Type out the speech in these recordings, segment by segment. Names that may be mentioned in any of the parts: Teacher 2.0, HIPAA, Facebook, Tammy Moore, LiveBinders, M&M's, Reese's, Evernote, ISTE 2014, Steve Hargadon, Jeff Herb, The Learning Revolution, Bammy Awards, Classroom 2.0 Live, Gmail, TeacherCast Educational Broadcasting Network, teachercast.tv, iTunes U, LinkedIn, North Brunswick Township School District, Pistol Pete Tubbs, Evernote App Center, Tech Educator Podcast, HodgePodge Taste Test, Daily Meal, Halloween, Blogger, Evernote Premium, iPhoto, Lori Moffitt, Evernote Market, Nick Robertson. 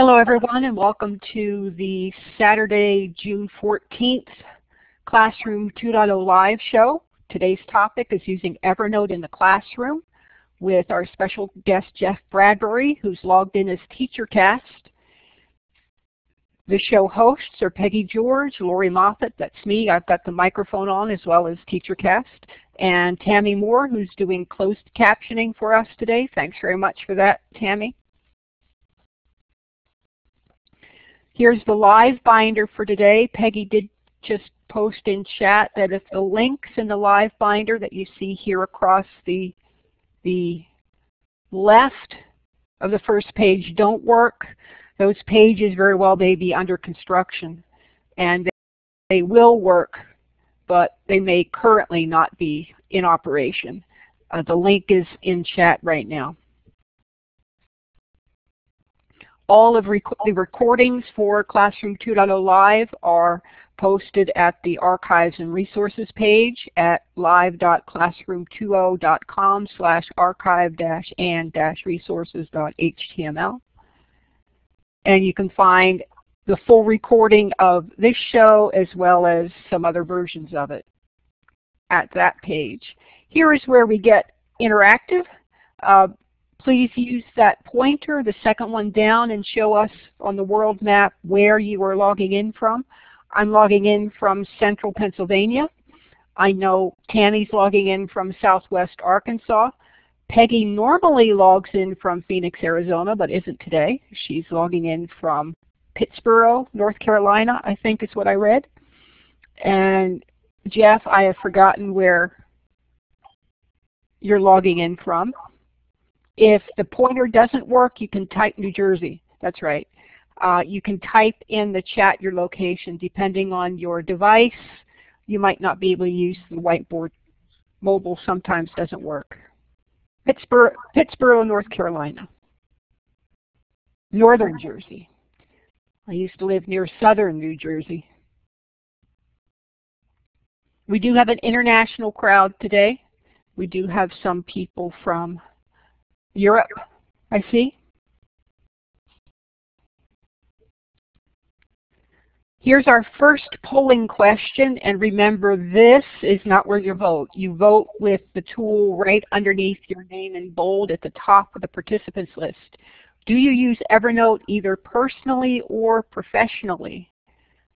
Hello everyone and welcome to the Saturday, June 14th Classroom 2.0 Live show. Today's topic is using Evernote in the classroom with our special guest Jeff Bradbury, who's logged in as TeacherCast. The show hosts are Peggy George, Lori Moffitt, that's me, I've got the microphone on, as well as TeacherCast, and Tammy Moore, who's doing closed captioning for us today. Thanks very much for that, Tammy. Here's the live binder for today. Peggy did just post in chat that if the links in the live binder that you see here across the left of the first page don't work, those pages very well may be under construction. And they will work, but they may currently not be in operation. The link is in chat right now. All of the recordings for Classroom 2.0 Live are posted at the Archives and Resources page at live.classroom20.com/archive-and-resources.html. And you can find the full recording of this show as well as some other versions of it at that page. Here is where we get interactive. Please use that pointer, the second one down, and show us on the world map where you are logging in from. I'm logging in from central Pennsylvania. I know Tammy's logging in from southwest Arkansas. Peggy normally logs in from Phoenix, Arizona, but isn't today. She's logging in from Pittsburgh, North Carolina, I think is what I read. And Jeff, I have forgotten where you're logging in from. If the pointer doesn't work, you can type New Jersey. That's right. You can type in the chat your location. Depending on your device, you might not be able to use the whiteboard. Mobile sometimes doesn't work. Pittsburgh, North Carolina. Northern Jersey. I used to live near southern New Jersey. We do have an international crowd today. We do have some people from Europe, I see. Here's our first polling question, and remember, this is not where you vote. You vote with the tool right underneath your name in bold at the top of the participants list. Do you use Evernote either personally or professionally?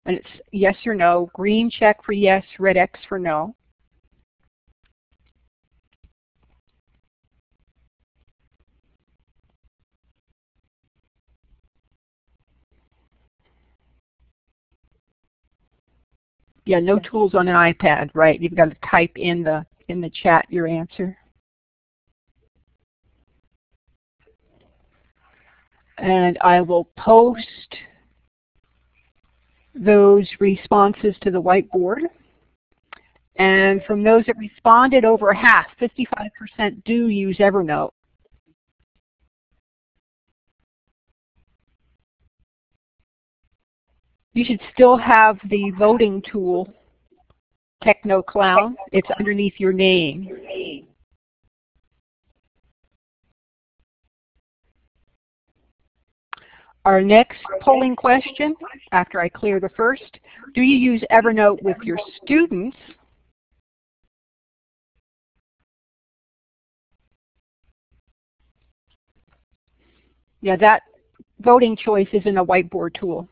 And it's yes or no, green check for yes, red X for no. Yeah, no tools on an iPad, right? You've got to type in the chat your answer. And I will post those responses to the whiteboard. And from those that responded, over half, 55%, do use Evernote. You should still have the voting tool, Techno Clown. It's underneath your name. Our next polling question, after I clear the first, do you use Evernote with your students? Yeah, that voting choice is in a whiteboard tool.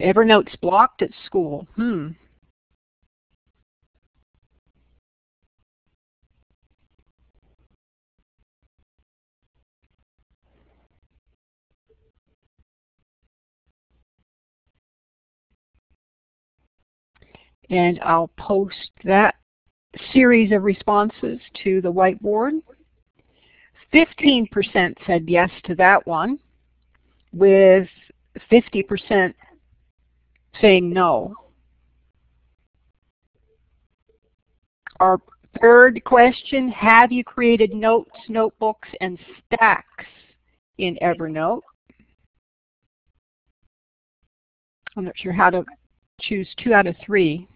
Evernote's blocked at school. And I'll post that series of responses to the whiteboard. 15% said yes to that one, with 50% saying no. Our third question, have you created notes, notebooks, and stacks in Evernote? I'm not sure how to choose 2 out of 3.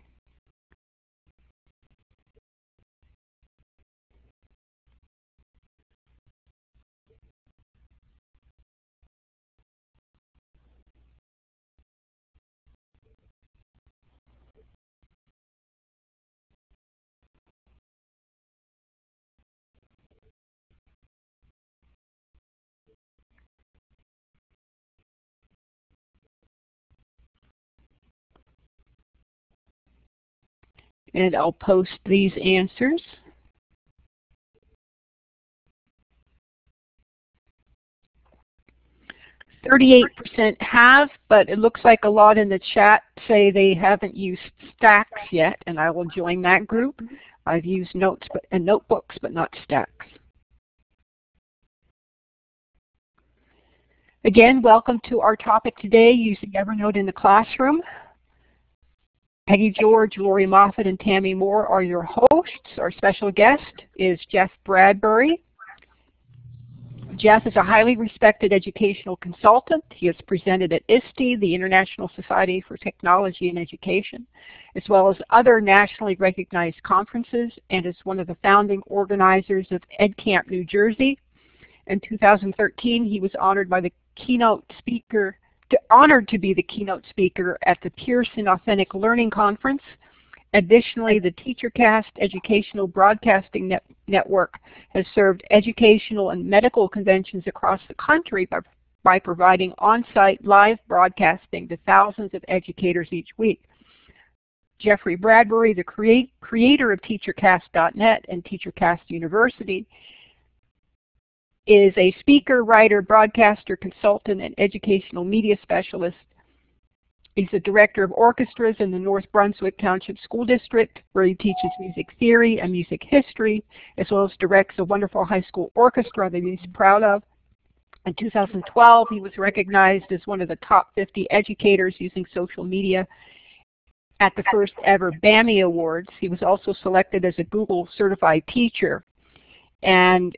and I'll post these answers.38% have, but it looks like a lot in the chat say they haven't used stacks yet, and I will join that group. I've used notes and notebooks, but not stacks. Again, welcome to our topic today, using Evernote in the classroom. Peggy George, Lori Moffitt, and Tammy Moore are your hosts. Our special guest is Jeff Bradbury. Jeff is a highly respected educational consultant. He has presented at ISTE, the International Society for Technology and Education, as well as other nationally recognized conferences, and is one of the founding organizers of EdCamp New Jersey. In 2013, he was honored by the keynote speaker, honored to be the keynote speaker at the Pearson Authentic Learning Conference. Additionally, the TeacherCast Educational Broadcasting Network has served educational and medical conventions across the country by providing on-site live broadcasting to thousands of educators each week. Jeffrey Bradbury, the creator of TeacherCast.net and TeacherCast University, is a speaker, writer, broadcaster, consultant, and educational media specialist. He's the director of orchestras in the North Brunswick Township School District, where he teaches music theory and music history, as well as directs a wonderful high school orchestra that he's proud of. In 2012, he was recognized as one of the top 50 educators using social media at the first ever BAMI Awards. He was also selected as a Google certified teacher. And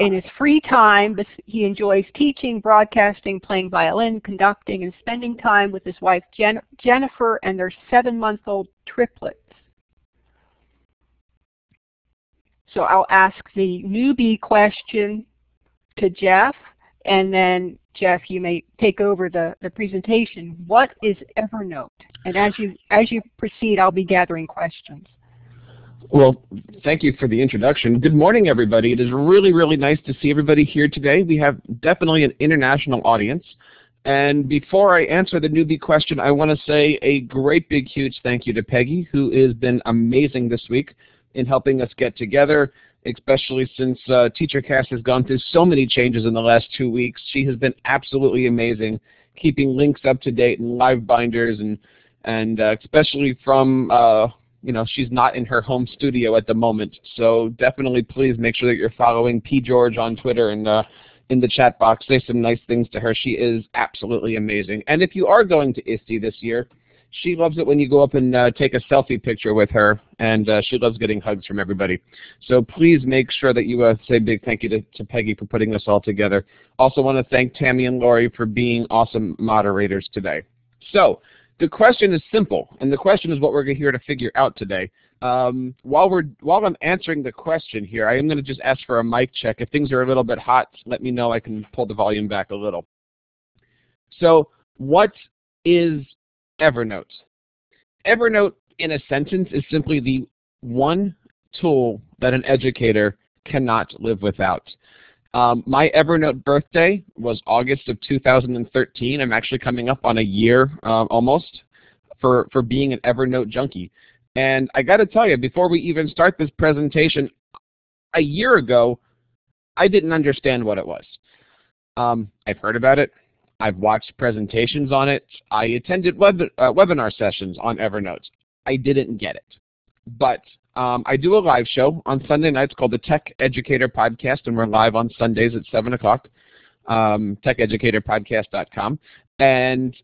in his free time, he enjoys teaching, broadcasting, playing violin, conducting, and spending time with his wife Jennifer and their 7-month-old triplets. So I'll ask the newbie question to Jeff, and then Jeff, you may take over the presentation. What is Evernote? And as you proceed, I'll be gathering questions. Well, thank you for the introduction. Good morning, everybody. It is really, really nice to see everybody here today. We have definitely an international audience. And before I answer the newbie question, I want to say a great big huge thank you to Peggy, who has been amazing this week in helping us get together, especially since TeacherCast has gone through so many changes in the last 2 weeks. She has been absolutely amazing, keeping links up to date and live binders, and especially from you know, she's not in her home studio at the moment, so definitely please make sure that you're following P. George on Twitter and in the chat box. Say some nice things to her. She is absolutely amazing. And if you are going to ISTE this year, she loves it when you go up and take a selfie picture with her, and she loves getting hugs from everybody. So please make sure that you say a big thank you to Peggy for putting this all together. Also want to thank Tammy and Lori for being awesome moderators today. So the question is simple, and the question is what we're here to figure out today. While I'm answering the question here, I am going to just ask for a mic check. If things are a little bit hot, let me know. I can pull the volume back a little. So what is Evernote? Evernote, in a sentence, is simply the one tool that an educator cannot live without. My Evernote birthday was August of 2013. I'm actually coming up on a year almost for being an Evernote junkie. And I got to tell you, before we even start this presentation, a year ago, I didn't understand what it was. I've heard about it. I've watched presentations on it. I attended webinar sessions on Evernote. I didn't get it. But I do a live show on Sunday nights called the Tech Educator Podcast, and we're live on Sundays at 7 o'clock, TechEducatorPodcast.com. And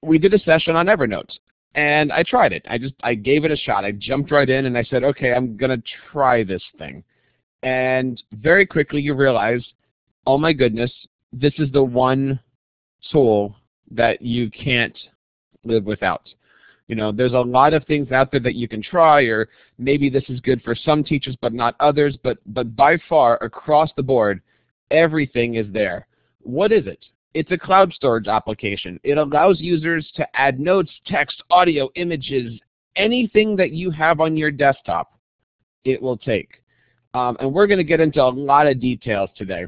we did a session on Evernote, and I tried it. I gave it a shot. I jumped right in, and I said, okay, I'm going to try this thing. And very quickly you realize, oh my goodness, this is the one tool that you can't live without. You know, there's a lot of things out there that you can try, or maybe this is good for some teachers but not others, but by far, across the board, everything is there. What is it? It's a cloud storage application. It allows users to add notes, text, audio, images, anything that you have on your desktop, it will take. And we're going to get into a lot of details today.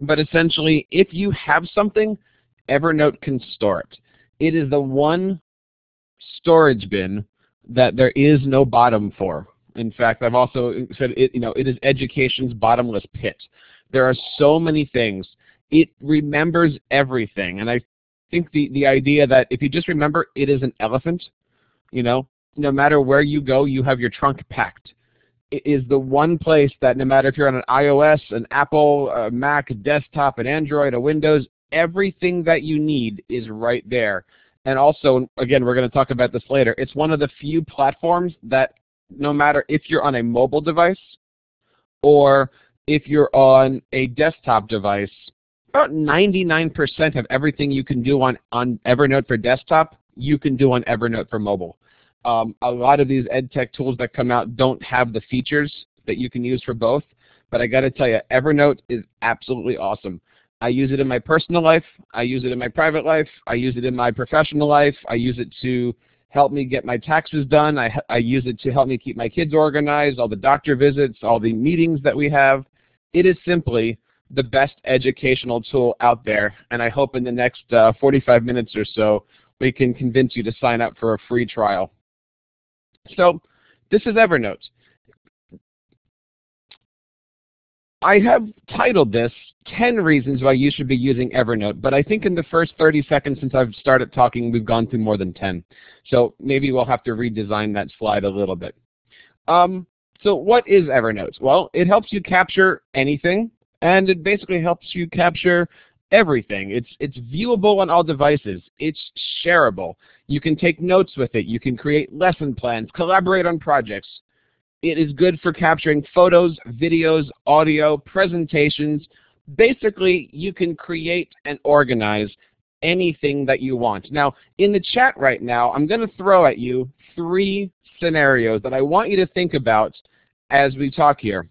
But essentially, if you have something, Evernote can store it. It is the one storage bin that there is no bottom for. In fact, I've also said it, you know, it is education's bottomless pit. There are so many things. It remembers everything, and I think the idea that if you just remember it is an elephant, you know, no matter where you go, you have your trunk packed. It is the one place that no matter if you're on an iOS, an Apple, a Mac, a desktop, an Android, a Windows, everything that you need is right there. And also, again, we're going to talk about this later, it's one of the few platforms that no matter if you're on a mobile device or if you're on a desktop device, about 99% of everything you can do on Evernote for desktop, you can do on Evernote for mobile. A lot of these ed tech tools that come out don't have the features that you can use for both, but I got to tell you, Evernote is absolutely awesome. I use it in my personal life, I use it in my private life, I use it in my professional life, I use it to help me get my taxes done, I use it to help me keep my kids organized, all the doctor visits, all the meetings that we have. It is simply the best educational tool out there, and I hope in the next 45 minutes or so we can convince you to sign up for a free trial. So this is Evernote. I have titled this 10 Reasons Why You Should Be Using Evernote, but I think in the first 30 seconds since I've started talking, we've gone through more than 10. So maybe we'll have to redesign that slide a little bit. So what is Evernote? Well, it helps you capture anything, and it basically helps you capture everything. It's viewable on all devices. It's shareable. You can take notes with it. You can create lesson plans, collaborate on projects. It is good for capturing photos, videos, audio, presentations. Basically, you can create and organize anything that you want. Now, in the chat right now, I'm going to throw at you three scenarios that I want you to think about as we talk here.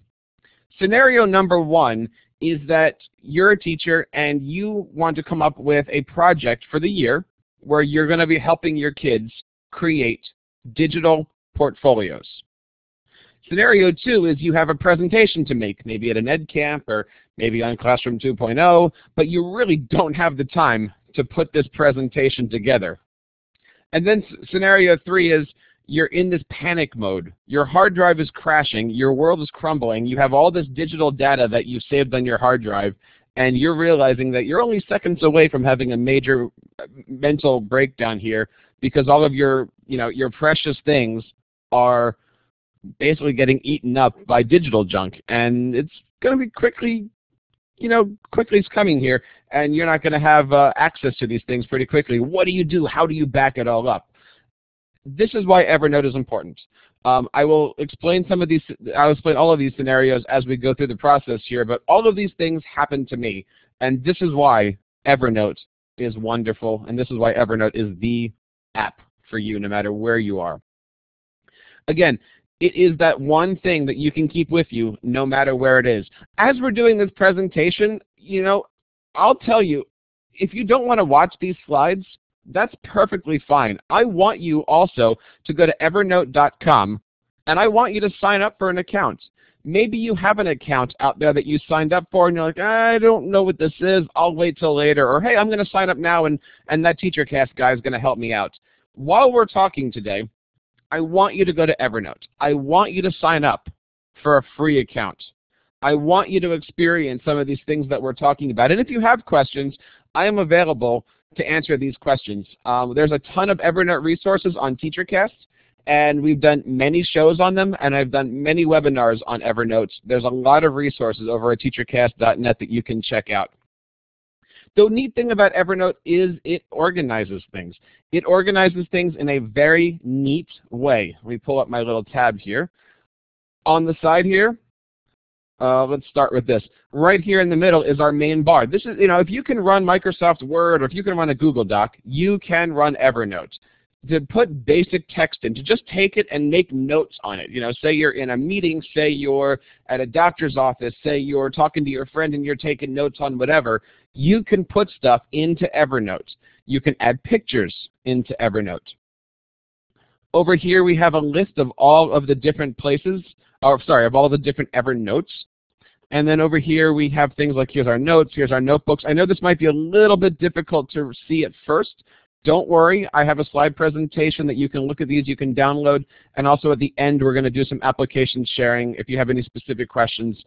Scenario number one is that you're a teacher and you want to come up with a project for the year where you're going to be helping your kids create digital portfolios. Scenario two is you have a presentation to make, maybe at an EdCamp or maybe on Classroom 2.0, but you really don't have the time to put this presentation together. And then scenario three is you're in this panic mode. Your hard drive is crashing, your world is crumbling, you have all this digital data that you've saved on your hard drive, and you're realizing that you're only seconds away from having a major mental breakdown here because all of your, you know, your precious things are basically getting eaten up by digital junk, and it's going to be quickly, you know, quickly is coming here, and you're not going to have access to these things pretty quickly. What do you do? How do you back it all up? This is why Evernote is important. I will explain some of these. I'll explain all of these scenarios as we go through the process here. But all of these things happened to me, and this is why Evernote is wonderful, and this is why Evernote is the app for you, no matter where you are. Again, it is that one thing that you can keep with you, no matter where it is. As we're doing this presentation, you know, I'll tell you, if you don't want to watch these slides, that's perfectly fine. I want you also to go to evernote.com, and I want you to sign up for an account. Maybe you have an account out there that you signed up for, and you're like, I don't know what this is. I'll wait till later. Or, hey, I'm going to sign up now, and that TeacherCast guy is going to help me out. While we're talking today, I want you to go to Evernote. I want you to sign up for a free account. I want you to experience some of these things that we're talking about. And if you have questions, I am available to answer these questions. There's a ton of Evernote resources on TeacherCast, and we've done many shows on them, and I've done many webinars on Evernote. There's a lot of resources over at TeacherCast.net that you can check out. The neat thing about Evernote is it organizes things. It organizes things in a very neat way. Let me pull up my little tab here. On the side here, let's start with this. Right here in the middle is our main bar. This is, you know, if you can run Microsoft Word or if you can run a Google Doc, you can run Evernote. To put basic text in, to just take it and make notes on it. You know, say you're in a meeting, say you're at a doctor's office, say you're talking to your friend and you're taking notes on whatever, you can put stuff into Evernote. You can add pictures into Evernote. Over here we have a list of all of the different places, or sorry, of all the different Evernotes. And then over here we have things like here's our notes, here's our notebooks. I know this might be a little bit difficult to see at first, Don't worry, I have a slide presentation that you can look at these, you can download, and also at the end we're going to do some application sharing. If you have any specific questions,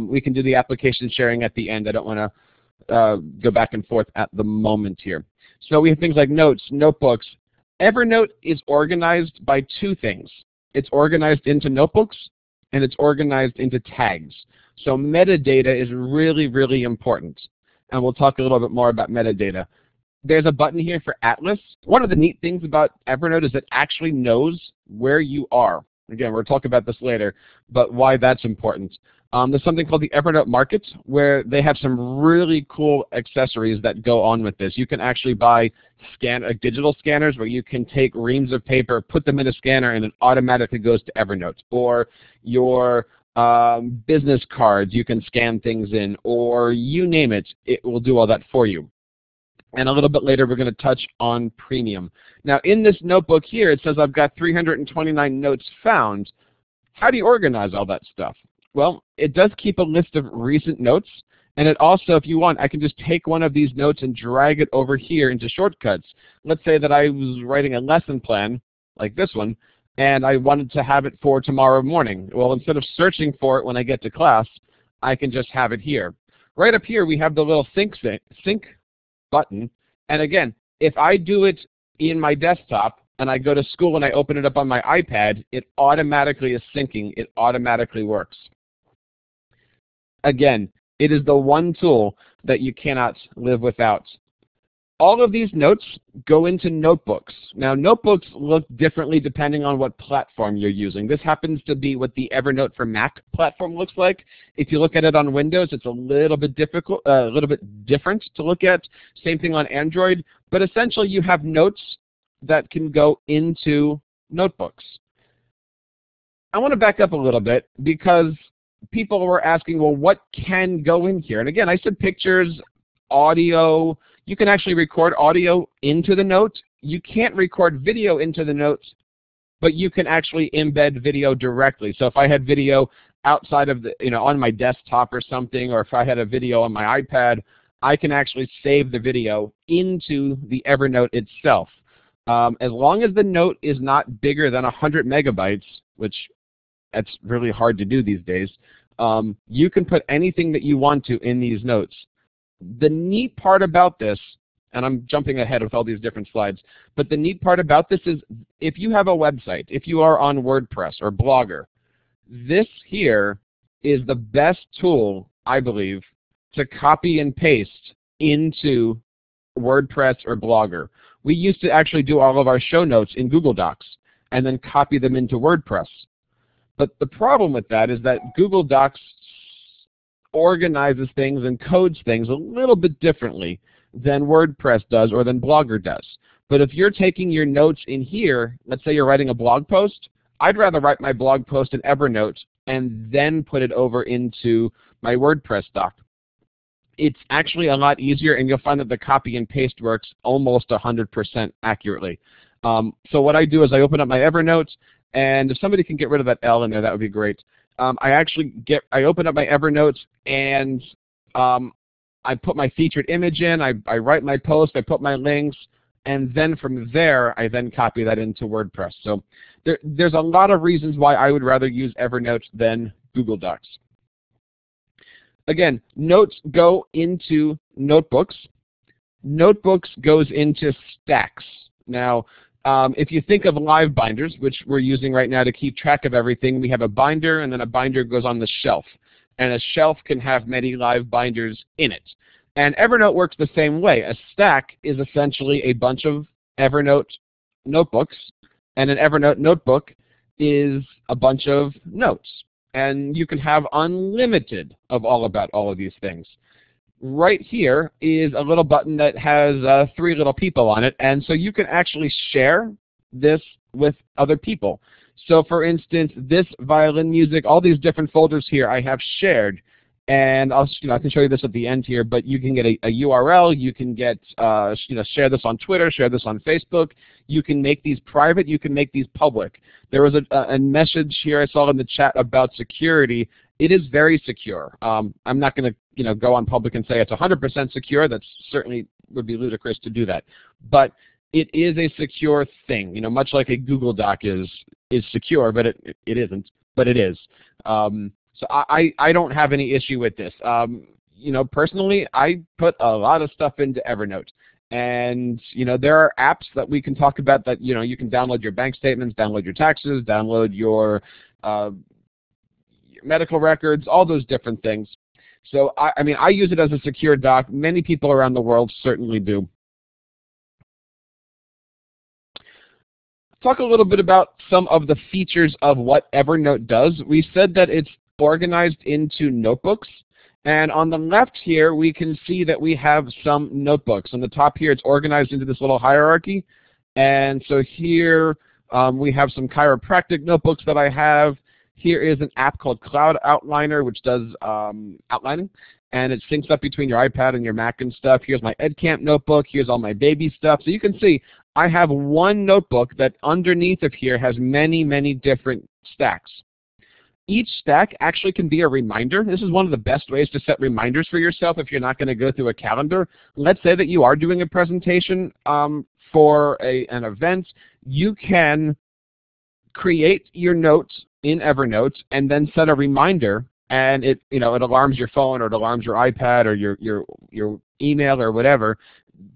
we can do the application sharing at the end. I don't want to go back and forth at the moment here. So we have things like notes, notebooks. Evernote is organized by two things. It's organized into notebooks and it's organized into tags. So metadata is really, really important. And we'll talk a little bit more about metadata. There's a button here for Atlas. One of the neat things about Evernote is it actually knows where you are. Again, we'll talk about this later, but why that's important. There's something called the Evernote Market, where they have some really cool accessories that go on with this. You can actually buy digital scanners where you can take reams of paper, put them in a scanner, and it automatically goes to Evernote. Or your business cards, you can scan things in, or you name it, it will do all that for you. And a little bit later, we're going to touch on Premium. Now, in this notebook here, it says I've got 329 notes found. How do you organize all that stuff? Well, it does keep a list of recent notes. And it also, if you want, I can just take one of these notes and drag it over here into shortcuts. Let's say that I was writing a lesson plan, like this one, and I wanted to have it for tomorrow morning. Well, instead of searching for it when I get to class, I can just have it here. Right up here, we have the little sync button. And again, if I do it in my desktop and I go to school and I open it up on my iPad, it automatically is syncing. It automatically works. Again, it is the one tool that you cannot live without. All of these notes go into notebooks. Now, notebooks look differently depending on what platform you're using. This happens to be what the Evernote for Mac platform looks like. If you look at it on Windows, it's a little bit difficult, a little bit different to look at. Same thing on Android. But essentially, you have notes that can go into notebooks. I want to back up a little bit because people were asking, well, what can go in here? And again, I said pictures, audio. You can actually record audio into the note. You can't record video into the notes, but you can actually embed video directly. So if I had video outside of the, on my desktop or something, or if I had a video on my iPad, I can actually save the video into the Evernote itself. As long as the note is not bigger than 100 megabytes, which that's really hard to do these days, you can put anything that you want to in these notes. The neat part about this, and I'm jumping ahead with all these different slides, but the neat part about this is if you have a website, if you are on WordPress or Blogger, this here is the best tool, I believe, to copy and paste into WordPress or Blogger. We used to actually do all of our show notes in Google Docs and then copy them into WordPress. But the problem with that is that Google Docs organizes things and codes things a little bit differently than WordPress does or than Blogger does. But if you're taking your notes in here, let's say you're writing a blog post, I'd rather write my blog post in Evernote and then put it over into my WordPress doc. It's actually a lot easier, and you'll find that the copy and paste works almost 100% accurately. So what I do is I open up my Evernote, and if somebody can get rid of that L in there, that would be great. I open up my Evernote and I put my featured image in, I write my post, I put my links, and then from there I then copy that into WordPress. So there's a lot of reasons why I would rather use Evernote than Google Docs. Again, notes go into notebooks. Notebooks goes into stacks. Now, if you think of live binders, which we're using right now to keep track of everything, we have a binder, and then a binder goes on the shelf. And a shelf can have many live binders in it. And Evernote works the same way. A stack is essentially a bunch of Evernote notebooks, and an Evernote notebook is a bunch of notes. And you can have unlimited of all of these things. Right here is a little button that has three little people on it, and so you can actually share this with other people. So for instance, this violin music, all these different folders here I have shared, and I'll, I can show you this at the end here, but you can get a URL, you can get, share this on Twitter, share this on Facebook, you can make these private, you can make these public. There was a message here I saw in the chat about security. It is very secure. I'm not going to go on public and say it's 100% secure. That certainly would be ludicrous to do that. But it is a secure thing, you know, much like a Google Doc is secure, but it isn't, but it is. So I don't have any issue with this. You know, personally, I put a lot of stuff into Evernote. And, you know, there are apps that we can talk about that, you know, you can download your bank statements, download your taxes, download your medical records, all those different things. So, I mean, I use it as a secure doc. Many people around the world certainly do. Talk a little bit about some of the features of what Evernote does. We said that it's organized into notebooks. And on the left here, we can see that we have some notebooks. On the top here, it's organized into this little hierarchy. And so here we have some chiropractic notebooks that I have. Here is an app called Cloud Outliner, which does outlining. And it syncs up between your iPad and your Mac and stuff. Here's my EdCamp notebook. Here's all my baby stuff. So you can see I have one notebook that underneath of here has many, many different stacks. Each stack actually can be a reminder. This is one of the best ways to set reminders for yourself if you're not going to go through a calendar. Let's say that you are doing a presentation for an event. You can create your notes in Evernote and then set a reminder, and it, you know, it alarms your phone or it alarms your iPad or your email or whatever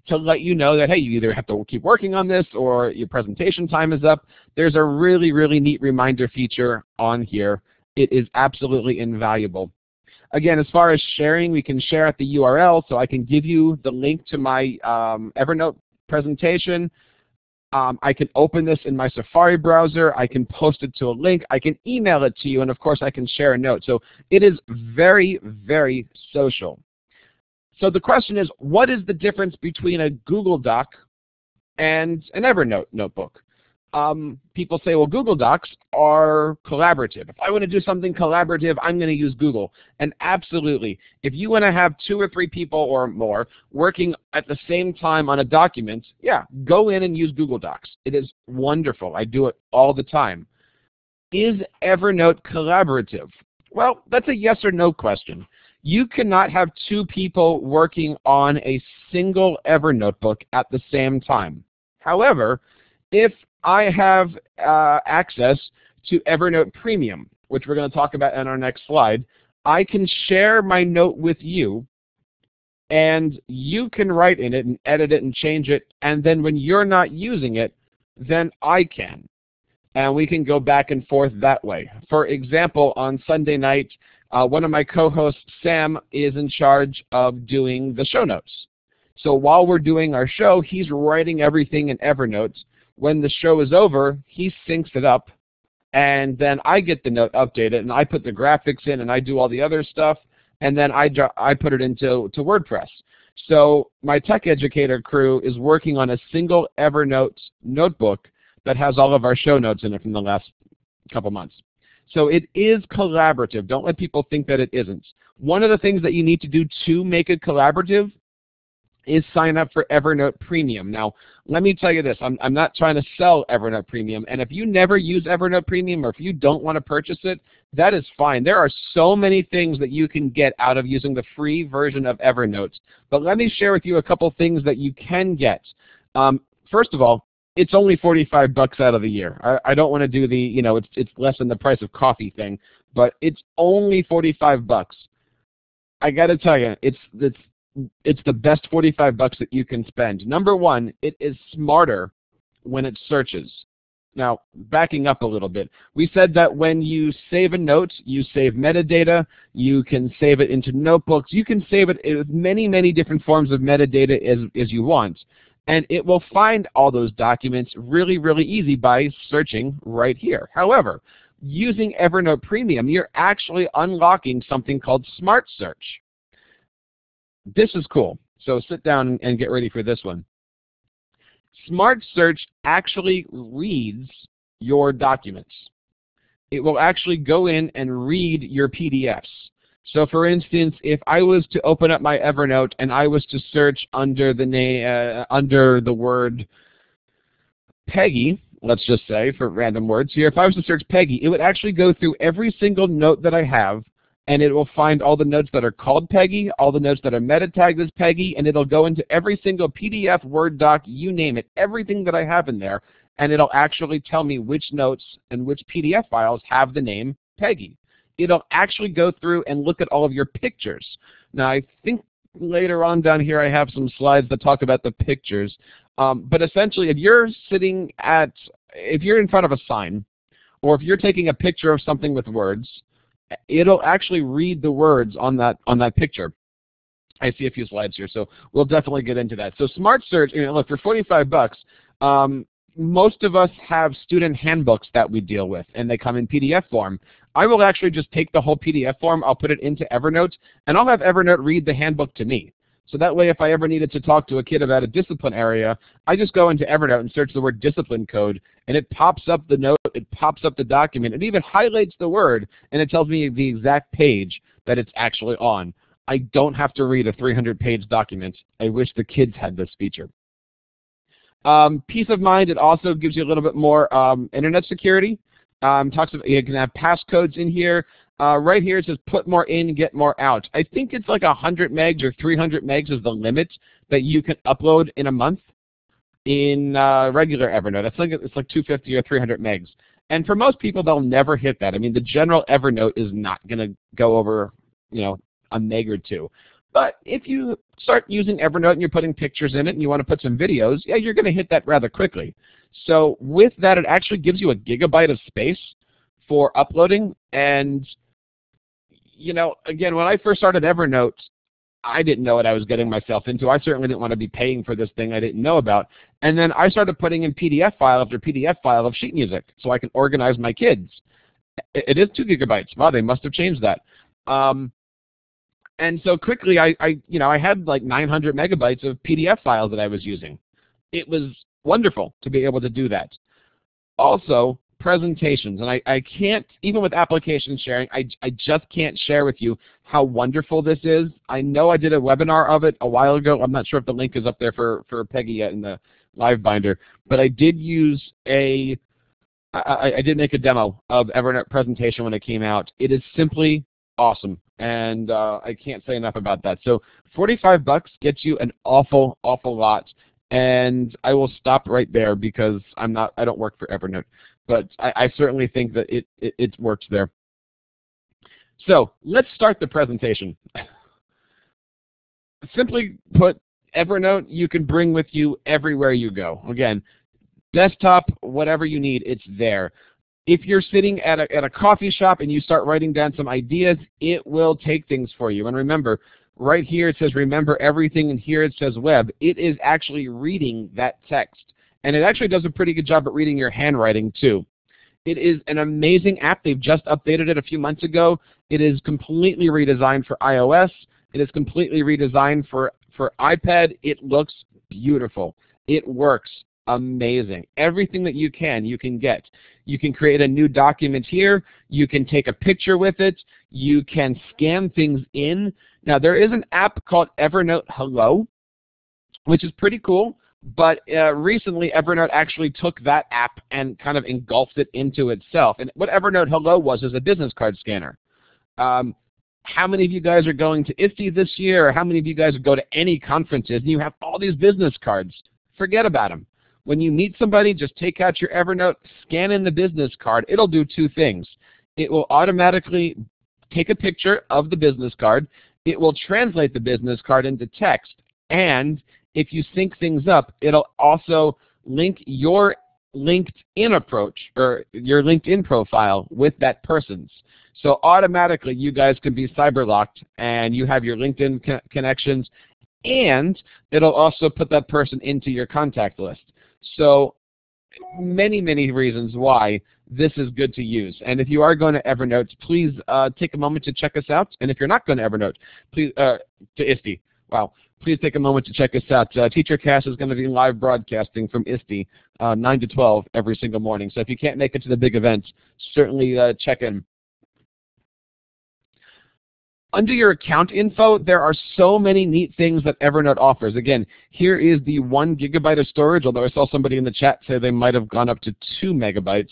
to let you know that, hey, you either have to keep working on this or your presentation time is up. There's a really, really neat reminder feature on here. It is absolutely invaluable. Again, as far as sharing, we can share at the URL, so I can give you the link to my Evernote presentation. I can open this in my Safari browser. I can post it to a link. I can email it to you, and of course I can share a note. So it is very, very social. So the question is, what is the difference between a Google Doc and an Evernote notebook? People say, well, Google Docs are collaborative. If I want to do something collaborative, I'm going to use Google. And absolutely, if you want to have 2 or 3 people or more working at the same time on a document, yeah, go in and use Google Docs. It is wonderful. I do it all the time. Is Evernote collaborative? Well, that's a yes or no question. You cannot have 2 people working on a single Evernote book at the same time. However, if I have access to Evernote Premium, which we're going to talk about in our next slide, I can share my note with you, and you can write in it and edit it and change it, and then when you're not using it, then I can. And we can go back and forth that way. For example, on Sunday night, one of my co-hosts, Sam, is in charge of doing the show notes. So while we're doing our show, he's writing everything in Evernote. When the show is over, he syncs it up, and then I get the note updated, and I put the graphics in, and I do all the other stuff, and then I put it into WordPress. So my Tech Educator crew is working on a single Evernote notebook that has all of our show notes in it from the last couple months. So it is collaborative. Don't let people think that it isn't. One of the things that you need to do to make it collaborative is sign up for Evernote Premium. Now, let me tell you this. I'm not trying to sell Evernote Premium, and if you never use Evernote Premium or if you don't want to purchase it, that is fine. There are so many things that you can get out of using the free version of Evernote. But let me share with you a couple things that you can get. First of all, it's only $45 out of the year. I don't want to do the, you know, it's less than the price of coffee thing, but it's only $45. I got to tell you, it's the best $45 that you can spend. Number one, it is smarter when it searches. Now, backing up a little bit, we said that when you save a note, you save metadata, you can save it into notebooks, you can save it with many, many different forms of metadata as you want. And it will find all those documents really, really easy by searching right here. However, using Evernote Premium, you're actually unlocking something called Smart Search. This is cool, so sit down and get ready for this one. Smart Search actually reads your documents. It will actually go in and read your PDFs. So for instance, if I was to open up my Evernote and I was to search under the word Peggy, let's just say for random words here, if I was to search Peggy, it would actually go through every single note that I have and it will find all the notes that are called Peggy, all the notes that are meta-tagged as Peggy, and it'll go into every single PDF, Word doc, you name it, everything that I have in there, and it'll actually tell me which notes and which PDF files have the name Peggy. It'll actually go through and look at all of your pictures. Now, I think later on down here I have some slides that talk about the pictures, but essentially if you're sitting at, if you're in front of a sign, or if you're taking a picture of something with words, it'll actually read the words on that picture. I see a few slides here, so we'll definitely get into that. So Smart Search, you know, look, for $45, most of us have student handbooks that we deal with, and they come in PDF form. I will actually just take the whole PDF form, I'll put it into Evernote, and I'll have Evernote read the handbook to me. So that way if I ever needed to talk to a kid about a discipline area, I just go into Evernote and search the word discipline code, and it pops up the note, it pops up the document, it even highlights the word, and it tells me the exact page that it's actually on. I don't have to read a 300-page document. I wish the kids had this feature. Peace of mind, it also gives you a little bit more internet security. Talks about, you can have passcodes in here. Right here it says put more in, get more out. I think it's like 100 megs or 300 megs is the limit that you can upload in a month in regular Evernote. I think it's like 250 or 300 megs. And for most people, they'll never hit that. I mean, the general Evernote is not going to go over, you know, a meg or two. But if you start using Evernote and you're putting pictures in it and you want to put some videos, yeah, you're going to hit that rather quickly. So with that, it actually gives you a gigabyte of space for uploading. And you know, again, when I first started Evernote, I didn't know what I was getting myself into. I certainly didn't want to be paying for this thing I didn't know about. And then I started putting in PDF file after PDF file of sheet music so I can organize my kids. It is 2 gigabytes. Wow, they must have changed that. And so quickly, I had like 900 megabytes of PDF files that I was using. It was wonderful to be able to do that. Also, presentations, and I can't, even with application sharing, I just can't share with you how wonderful this is. I know I did a webinar of it a while ago. I'm not sure if the link is up there for Peggy yet in the live binder, but I did use I did make a demo of Evernote presentation when it came out. It is simply awesome, and I can't say enough about that. So $45 gets you an awful, awful lot, and I will stop right there because I don't work for Evernote. But I certainly think that it works there. So let's start the presentation. Simply put, Evernote you can bring with you everywhere you go. Again, desktop, whatever you need, it's there. If you're sitting at a coffee shop and you start writing down some ideas, it will take things for you. And remember, right here it says remember everything, and here it says web. It is actually reading that text. And it actually does a pretty good job at reading your handwriting, too. It is an amazing app. They've just updated it a few months ago. It is completely redesigned for iOS. It is completely redesigned for iPad. It looks beautiful. It works amazing. Everything that you can get. You can create a new document here. You can take a picture with it. You can scan things in. Now, there is an app called Evernote Hello, which is pretty cool. But recently, Evernote actually took that app and kind of engulfed it into itself. And what Evernote Hello was is a business card scanner. How many of you guys are going to ISTE this year? Or how many of you guys would go to any conferences and you have all these business cards? Forget about them. When you meet somebody, just take out your Evernote, scan in the business card. It'll do two things. It will automatically take a picture of the business card. It will translate the business card into text, and if you sync things up, it'll also link your LinkedIn approach or your LinkedIn profile with that person's. So automatically you guys can be cyberlocked and you have your LinkedIn connections, and it'll also put that person into your contact list. So many, many reasons why this is good to use. And if you are going to Evernote, please take a moment to check us out. And if you're not going to Evernote, please to ISTE. Wow. Please take a moment to check us out. TeacherCast is going to be live broadcasting from ISTE 9 to 12 every single morning. So if you can't make it to the big events, certainly check in. Under your account info, there are so many neat things that Evernote offers. Again, here is the 1 gigabyte of storage, although I saw somebody in the chat say they might have gone up to 2 megabytes.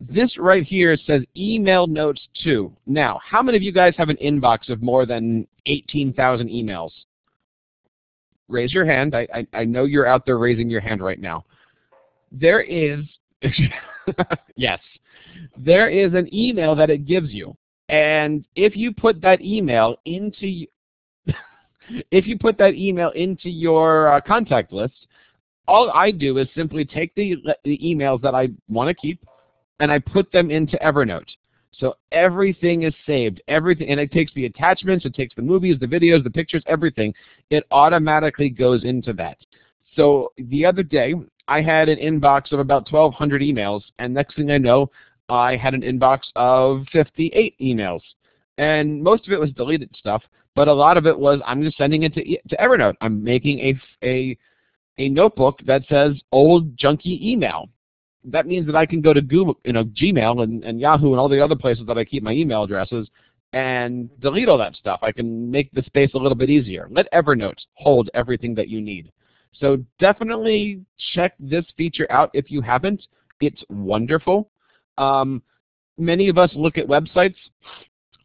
This right here says email notes too. Now, how many of you guys have an inbox of more than 18,000 emails? Raise your hand. I know you're out there raising your hand right now. There is, yes, there is an email that it gives you. And if you put that email into, if you put that email into your contact list, all I do is simply take the emails that I want to keep and I put them into Evernote. So everything is saved, everything, and it takes the attachments, it takes the movies, the videos, the pictures, everything. It automatically goes into that. So the other day, I had an inbox of about 1,200 emails, and next thing I know, I had an inbox of 58 emails. And most of it was deleted stuff, but a lot of it was I'm just sending it to Evernote. I'm making a notebook that says old junky email. That means that I can go to Google, you know, Gmail and Yahoo and all the other places that I keep my email addresses and delete all that stuff. I can make the space a little bit easier. Let Evernote hold everything that you need. So definitely check this feature out if you haven't. It's wonderful. Many of us look at websites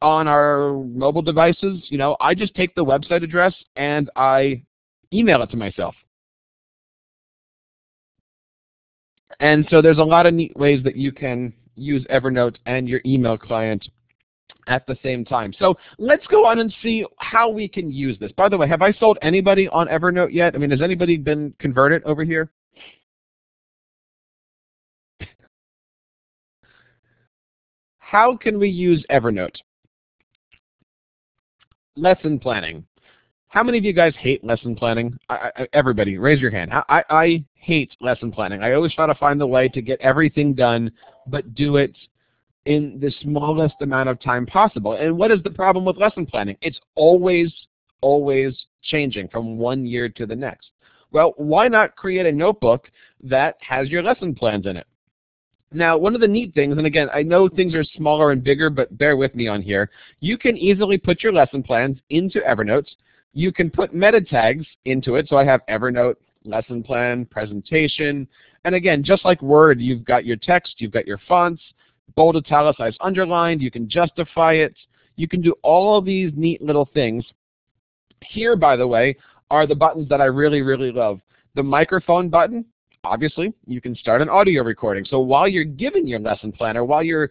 on our mobile devices. You know, I just take the website address and I email it to myself. And so there's a lot of neat ways that you can use Evernote and your email client at the same time. So let's go on and see how we can use this. By the way, have I sold anybody on Evernote yet? I mean, has anybody been converted over here? How can we use Evernote? Lesson planning. How many of you guys hate lesson planning? Everybody, raise your hand. I hate lesson planning. I always try to find the way to get everything done, but do it in the smallest amount of time possible. And what is the problem with lesson planning? It's always, always changing from one year to the next. Well, why not create a notebook that has your lesson plans in it? Now, one of the neat things, and again, I know things are smaller and bigger, but bear with me on here. You can easily put your lesson plans into Evernote. You can put meta tags into it, so I have Evernote, lesson plan, presentation, and again, just like Word, you've got your text, you've got your fonts, bold, italicized, underlined, you can justify it, you can do all of these neat little things. Here, by the way, are the buttons that I really, really love. The microphone button, obviously, you can start an audio recording, so while you're giving your lesson plan or while you're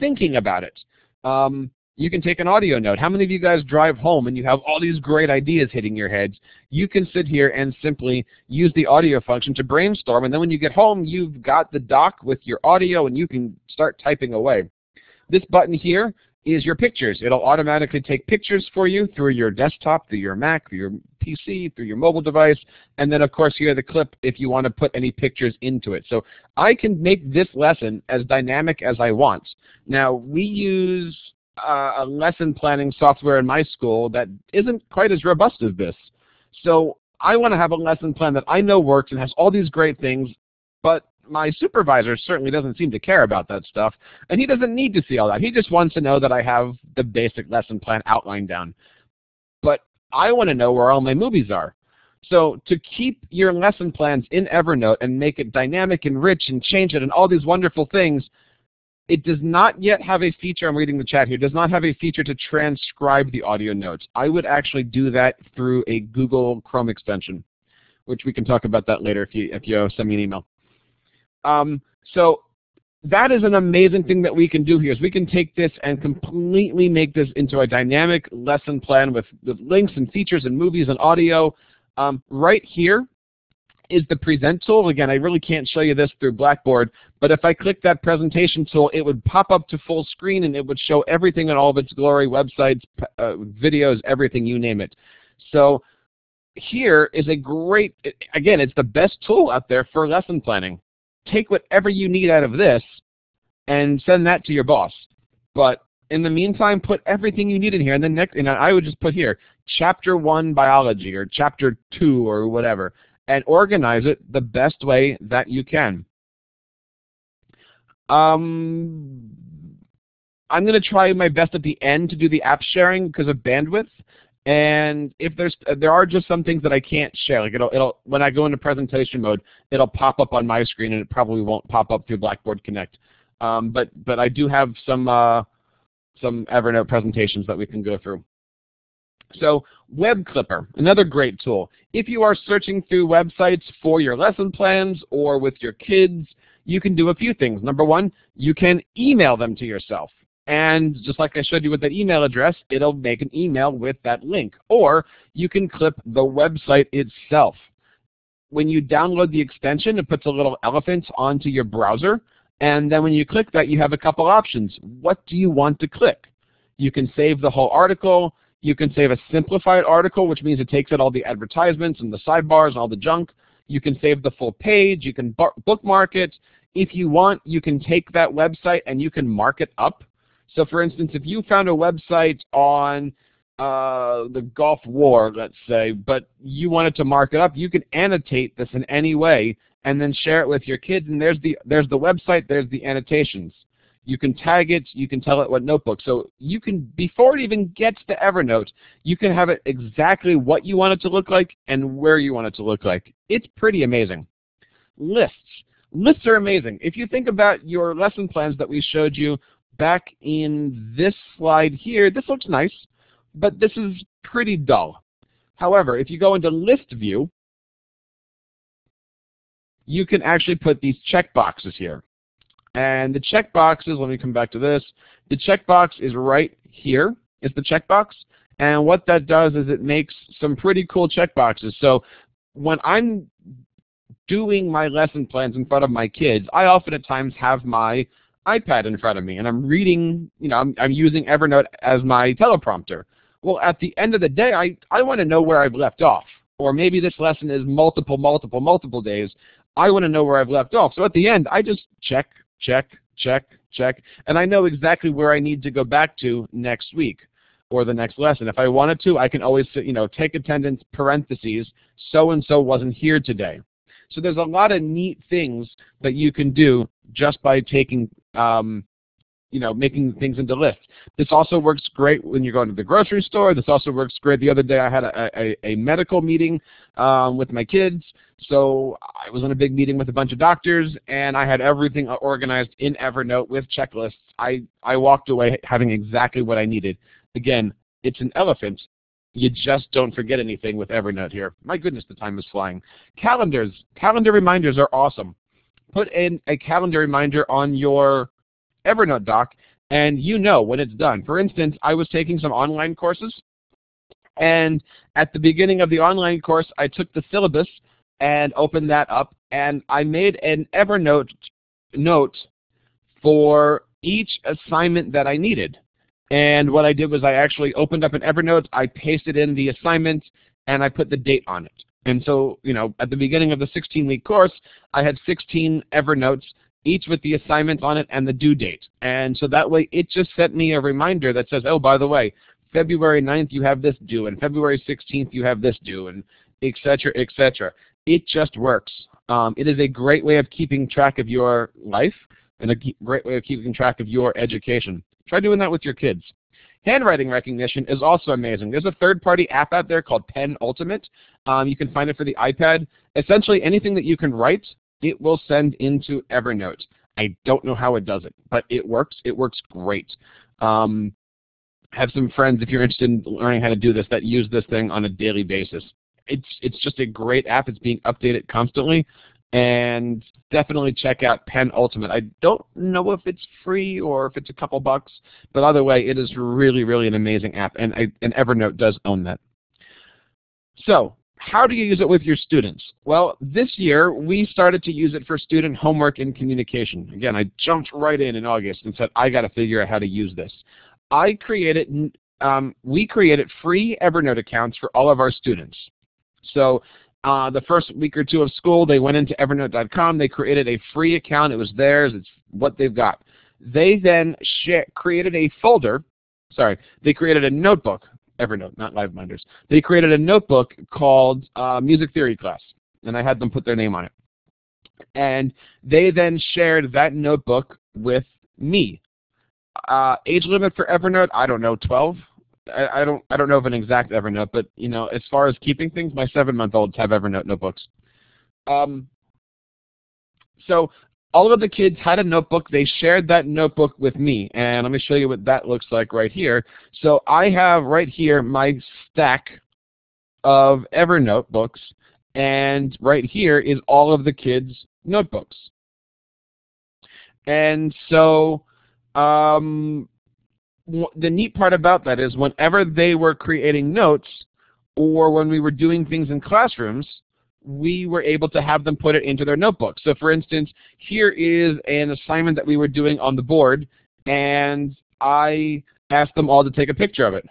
thinking about it, you can take an audio note. How many of you guys drive home and you have all these great ideas hitting your heads? You can sit here and simply use the audio function to brainstorm, and then when you get home, you've got the doc with your audio and you can start typing away. This button here is your pictures. It'll automatically take pictures for you through your desktop, through your Mac, through your PC, through your mobile device, and then of course here the clip if you want to put any pictures into it. So I can make this lesson as dynamic as I want. Now we use a lesson planning software in my school that isn't quite as robust as this. So I want to have a lesson plan that I know works and has all these great things, but my supervisor certainly doesn't seem to care about that stuff, and he doesn't need to see all that. He just wants to know that I have the basic lesson plan outlined down. But I want to know where all my movies are. So to keep your lesson plans in Evernote and make it dynamic and rich and change it and all these wonderful things, it does not yet have a feature, I'm reading the chat here, does not have a feature to transcribe the audio notes. I would actually do that through a Google Chrome extension, which we can talk about that later if you send me an email. So that is an amazing thing that we can do here, is we can take this and completely make this into a dynamic lesson plan with links and features and movies and audio. Right here is the present tool. Again, I really can't show you this through Blackboard, but if I click that presentation tool, it would pop up to full screen and it would show everything in all of its glory, websites, videos, everything, you name it. So here is a great, again, it's the best tool out there for lesson planning. Take whatever you need out of this and send that to your boss. But in the meantime, put everything you need in here. And then next, and I would just put here, chapter 1 biology or chapter 2 or whatever, and organize it the best way that you can. I'm going to try my best at the end to do the app sharing because of bandwidth, and if there are just some things that I can't share. Like it'll when I go into presentation mode, it'll pop up on my screen and it probably won't pop up through Blackboard Connect. But I do have some Evernote presentations that we can go through. So Web Clipper, another great tool. If you are searching through websites for your lesson plans or with your kids, you can do a few things. Number one, you can email them to yourself. And just like I showed you with that email address, it'll make an email with that link. Or you can clip the website itself. When you download the extension, it puts a little elephant onto your browser. And then when you click that, you have a couple options. What do you want to click? You can save the whole article. You can save a simplified article, which means it takes out all the advertisements and the sidebars and all the junk. You can save the full page. You can bookmark it. If you want, you can take that website and you can mark it up. So for instance, if you found a website on the Gulf War, let's say, but you wanted to mark it up, you can annotate this in any way and then share it with your kids. And there's the website, there's the annotations. You can tag it, you can tell it what notebook. So you can, before it even gets to Evernote, you can have it exactly what you want it to look like and where you want it to look like. It's pretty amazing. Lists. Lists are amazing. If you think about your lesson plans that we showed you back in this slide here, this looks nice, but this is pretty dull. However, if you go into List View, you can actually put these checkboxes here. And the checkboxes, let me come back to this, the checkbox is right here, it's the checkbox, and what that does is it makes some pretty cool checkboxes. So when I'm doing my lesson plans in front of my kids, I often at times have my iPad in front of me and I'm reading, you know, I'm using Evernote as my teleprompter. Well, at the end of the day, I want to know where I've left off, or maybe this lesson is multiple days. I want to know where I've left off. So at the end, I just check, and I know exactly where I need to go back to next week or the next lesson. If I wanted to, I can always, you know, take attendance, parentheses, so-and-so wasn't here today. So there's a lot of neat things that you can do just by taking, you know, making things into lists. This also works great when you're going to the grocery store. This also works great. The other day I had a medical meeting with my kids. So I was in a big meeting with a bunch of doctors, and I had everything organized in Evernote with checklists. I walked away having exactly what I needed. Again, it's an elephant. You just don't forget anything with Evernote here. My goodness, the time is flying. Calendars. Calendar reminders are awesome. Put in a calendar reminder on your Evernote doc, and you know when it's done. For instance, I was taking some online courses, and at the beginning of the online course, I took the syllabus and opened that up, and I made an Evernote note for each assignment that I needed. And what I did was I actually opened up an Evernote, I pasted in the assignment, and I put the date on it. And so, you know, at the beginning of the 16-week course, I had 16 Evernotes, each with the assignment on it and the due date. And so that way, it just sent me a reminder that says, oh, by the way, February 9th, you have this due, and February 16th, you have this due, and et cetera, et cetera. It just works. It is a great way of keeping track of your life and a great way of keeping track of your education. Try doing that with your kids. Handwriting recognition is also amazing. There's a third-party app out there called Pen Ultimate. You can find it for the iPad. Essentially, anything that you can write, it will send into Evernote. I don't know how it does it, but it works. It works great. Have some friends, if you're interested in learning how to do this, that use this thing on a daily basis. It's just a great app. It's being updated constantly. And definitely check out Pen Ultimate. I don't know if it's free or if it's a couple bucks, but either way, it is really, really an amazing app, and Evernote does own that. So how do you use it with your students? Well, this year, we started to use it for student homework and communication. Again, I jumped right in August and said, I got to figure out how to use this. We created free Evernote accounts for all of our students. So the first week or two of school, they went into Evernote.com. They created a free account. It was theirs. It's what they've got. They then created a folder. Sorry, they created a notebook. Evernote, not Live Minders. They created a notebook called Music Theory Class, and I had them put their name on it. And they then shared that notebook with me. Age limit for Evernote, I don't know, 12. I don't know of an exact Evernote, but you know, as far as keeping things, my 7-month-olds have Evernote notebooks. So all of the kids had a notebook. They shared that notebook with me. And let me show you what that looks like right here. So I have right here my stack of Evernote books. And right here is all of the kids' notebooks. And so the neat part about that is whenever they were creating notes or when we were doing things in classrooms, we were able to have them put it into their notebook. So for instance, here is an assignment that we were doing on the board, and I asked them all to take a picture of it.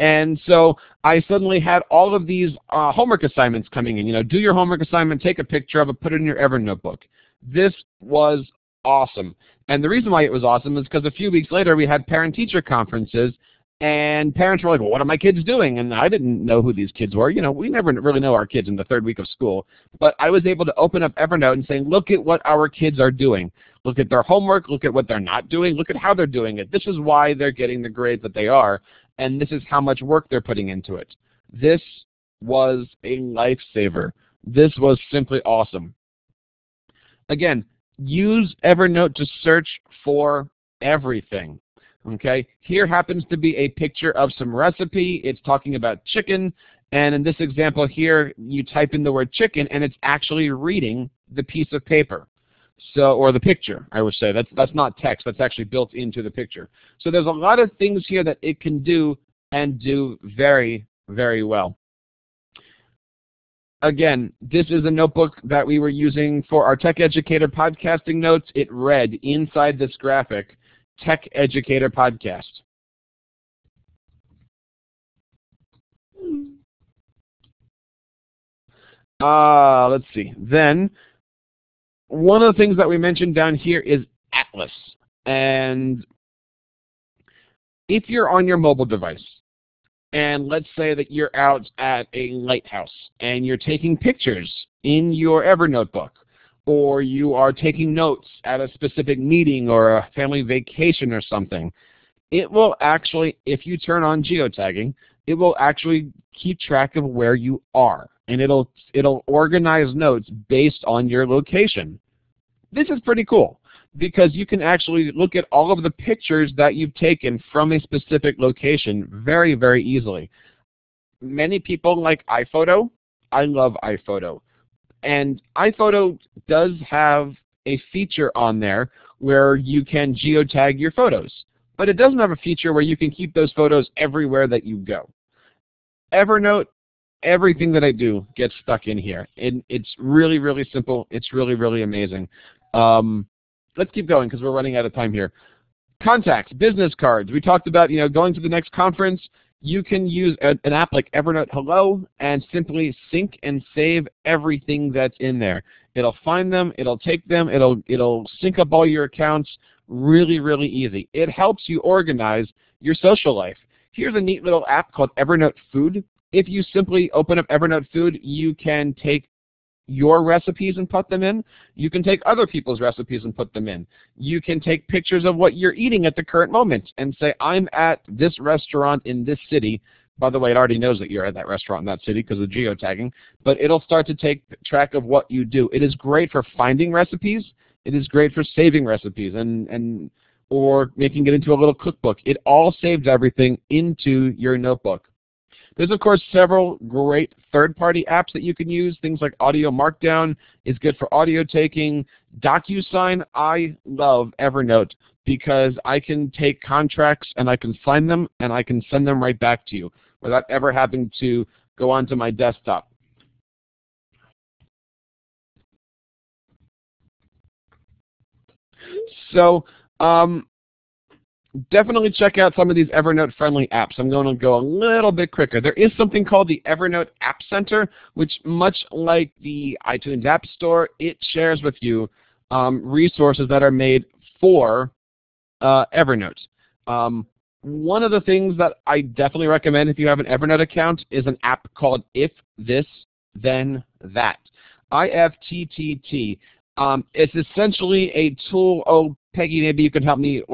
And so I suddenly had all of these homework assignments coming in. You know, do your homework assignment, take a picture of it, put it in your Evernote notebook. This was awesome. And the reason why it was awesome is because a few weeks later we had parent-teacher conferences, and parents were like, well, what are my kids doing? And I didn't know who these kids were. You know, we never really know our kids in the third week of school. But I was able to open up Evernote and say, look at what our kids are doing. Look at their homework. Look at what they're not doing. Look at how they're doing it. This is why they're getting the grades that they are. And this is how much work they're putting into it. This was a lifesaver. This was simply awesome. Again, use Evernote to search for everything. Okay, here happens to be a picture of some recipe. It's talking about chicken. And in this example here, you type in the word chicken, and it's actually reading the piece of paper. So, or the picture, I would say. That's not text. That's actually built into the picture. So there's a lot of things here that it can do and do very, very well. Again, this is a notebook that we were using for our Tech Educator podcasting notes. It read inside this graphic, Tech Educator Podcast. Let's see. Then, one of the things that we mentioned down here is Atlas. And if you're on your mobile device, and let's say that you're out at a lighthouse and you're taking pictures in your Evernote book, or you are taking notes at a specific meeting or a family vacation or something, it will actually, if you turn on geotagging, it will actually keep track of where you are. And it'll organize notes based on your location. This is pretty cool because you can actually look at all of the pictures that you've taken from a specific location very, very easily. Many people like iPhoto. I love iPhoto. And iPhoto does have a feature on there where you can geotag your photos. But it doesn't have a feature where you can keep those photos everywhere that you go. Evernote, everything that I do gets stuck in here. And it's really, really simple. It's really, really amazing. Let's keep going because we're running out of time here. Contacts, business cards. We talked about, you know, going to the next conference. You can use an app like Evernote Hello and simply sync and save everything that's in there. It'll find them. It'll take them. It'll sync up all your accounts. Really, really easy. It helps you organize your social life. Here's a neat little app called Evernote Food. If you simply open up Evernote Food, you can take your recipes and put them in. You can take other people's recipes and put them in. You can take pictures of what you're eating at the current moment and say, I'm at this restaurant in this city. By the way, it already knows that you're at that restaurant in that city because of geotagging, but it'll start to take track of what you do. It is great for finding recipes. It is great for saving recipes and or making it into a little cookbook. It all saves everything into your notebook. There's, of course, several great third-party apps that you can use. Things like Audio Markdown is good for audio taking. DocuSign, I love Evernote because I can take contracts and I can sign them and I can send them right back to you without ever having to go onto my desktop. So, definitely check out some of these Evernote-friendly apps. I'm going to go a little bit quicker. There is something called the Evernote App Center, which much like the iTunes App Store, it shares with you resources that are made for Evernote. One of the things that I definitely recommend if you have an Evernote account is an app called If This Then That, IFTTT. It's essentially a tool. Oh, Peggy, maybe you can help me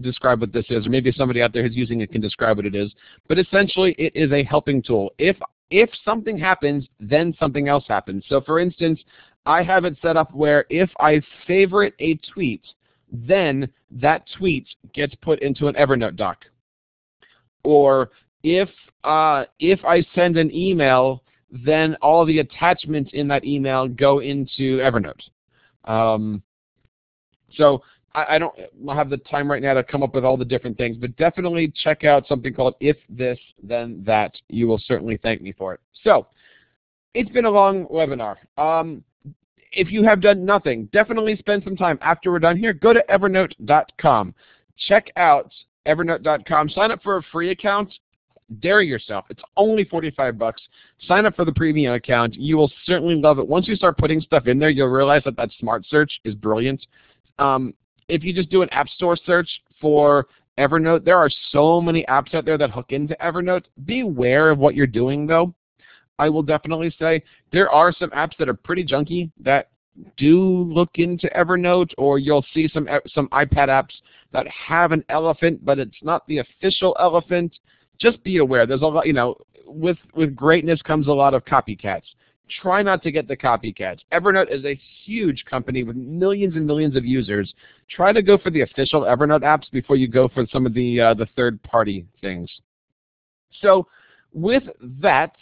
describe what this is, or maybe somebody out there who's using it can describe what it is. But essentially, it is a helping tool. If if something happens, then something else happens. So for instance, I have it set up where if I favorite a tweet, then that tweet gets put into an Evernote doc. Or if I send an email, then all the attachments in that email go into Evernote. So I don't have the time right now to come up with all the different things, but definitely check out something called If This Then That. You will certainly thank me for it. So it's been a long webinar. If you have done nothing, definitely spend some time after we're done here. Go to evernote.com. Check out evernote.com. Sign up for a free account. Dare yourself. It's only $45. Sign up for the premium account. You will certainly love it. Once you start putting stuff in there, you'll realize that that smart search is brilliant. If you just do an app store search for Evernote, there are so many apps out there that hook into Evernote. Beware of what you're doing, though. I will definitely say there are some apps that are pretty junky that do look into Evernote, or you'll see some iPad apps that have an elephant, but it's not the official elephant. Just be aware. There's a lot, you know, with greatness comes a lot of copycats. Try not to get the copycats. Evernote is a huge company with millions and millions of users. Try to go for the official Evernote apps before you go for some of the third-party things. So with that,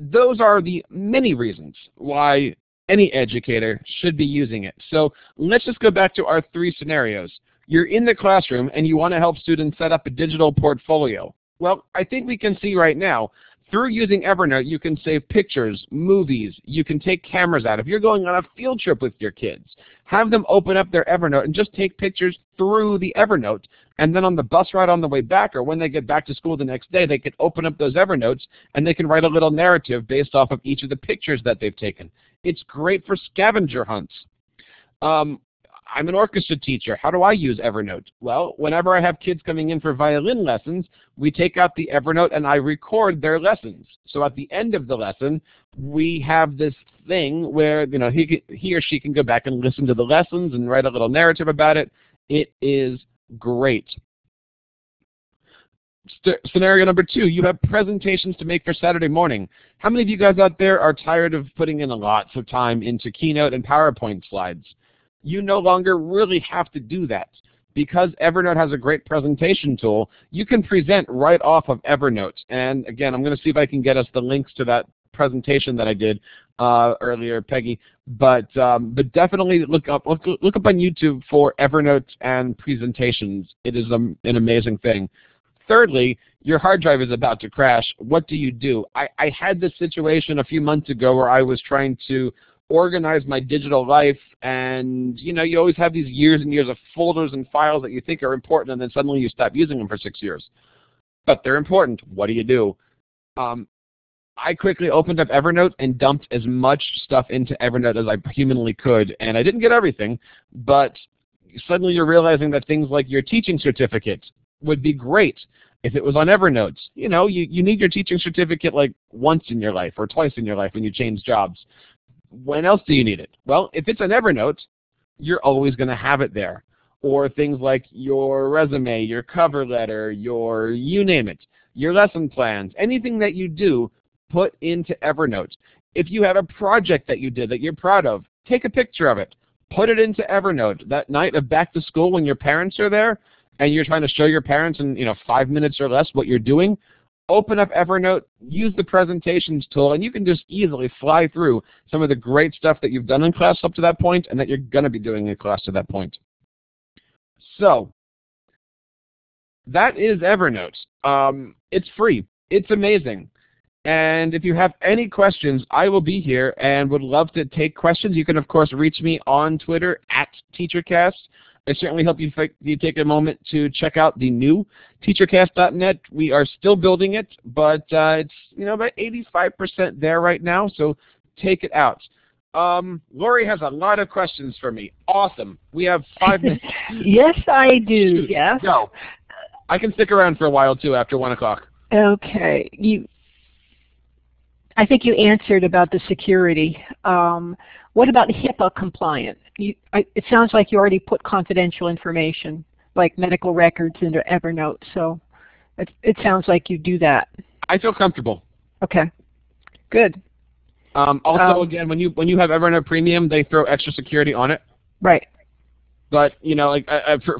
those are the many reasons why any educator should be using it. So let's just go back to our three scenarios. You're in the classroom and you want to help students set up a digital portfolio. Well, I think we can see right now, through using Evernote, you can save pictures, movies, you can take cameras out. If you're going on a field trip with your kids, have them open up their Evernote and just take pictures through the Evernote. And then on the bus ride on the way back, or when they get back to school the next day, they can open up those Evernotes and they can write a little narrative based off of each of the pictures that they've taken. It's great for scavenger hunts. I'm an orchestra teacher. How do I use Evernote? Well, whenever I have kids coming in for violin lessons, we take out the Evernote and I record their lessons. So at the end of the lesson, we have this thing where, you know, he or she can go back and listen to the lessons and write a little narrative about it. It is great. Scenario number two, you have presentations to make for Saturday morning. How many of you guys out there are tired of putting in lots of time into Keynote and PowerPoint slides? You no longer really have to do that. Because Evernote has a great presentation tool, you can present right off of Evernote. And again, I'm going to see if I can get us the links to that presentation that I did earlier, Peggy. But definitely look up on YouTube for Evernote and presentations. It is an amazing thing. Thirdly, your hard drive is about to crash. What do you do? I had this situation a few months ago where I was trying to organize my digital life, and you know, you always have these years and years of folders and files that you think are important, and then suddenly you stop using them for 6 years. But they're important. What do you do? I quickly opened up Evernote and dumped as much stuff into Evernote as I humanly could, and I didn't get everything, but suddenly you're realizing that things like your teaching certificate would be great if it was on Evernote. You know, you need your teaching certificate like once in your life or twice in your life when you change jobs. When else do you need it? Well, if it's on Evernote, you're always going to have it there. Or things like your resume, your cover letter, your you name it, your lesson plans, anything that you do, put into Evernote. If you have a project that you did that you're proud of, take a picture of it. Put it into Evernote. That night of back to school when your parents are there and you're trying to show your parents in 5 minutes or less what you're doing, open up Evernote, use the presentations tool, and you can just easily fly through some of the great stuff that you've done in class up to that point and that you're going to be doing in class to that point. So that is Evernote. It's free. It's amazing. And if you have any questions, I will be here and would love to take questions. You can, of course, reach me on Twitter at TeacherCast. I certainly hope you take a moment to check out the new TeacherCast.net. We are still building it, but it's about 85% there right now, so take it out. Lori has a lot of questions for me. Awesome. We have 5 minutes. Yes, I do, yes. No. I can stick around for a while, too, after 1 o'clock. Okay. I think you answered about the security. What about HIPAA compliant? It sounds like you already put confidential information, like medical records, into Evernote, so it sounds like you do that. I feel comfortable. Okay. Good. Also, again, when you have Evernote Premium, they throw extra security on it. Right. But you know, like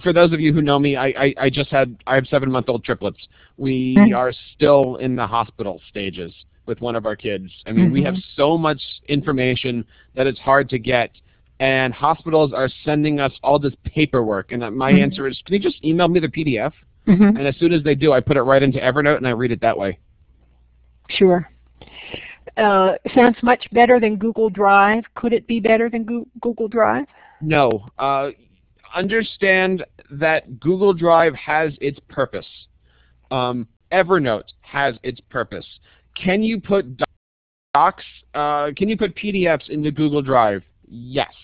for those of you who know me, I just had have 7-month-old triplets. We are still in the hospital stages with one of our kids. I mean, we have so much information that it's hard to get, and hospitals are sending us all this paperwork. And my answer is, can you just email me the PDF? And as soon as they do, I put it right into Evernote and I read it that way. Sure. Sounds much better than Google Drive. Could it be better than Google Drive? No. Understand that Google Drive has its purpose. Evernote has its purpose. Can you put docs? Can you put PDFs into Google Drive? Yes.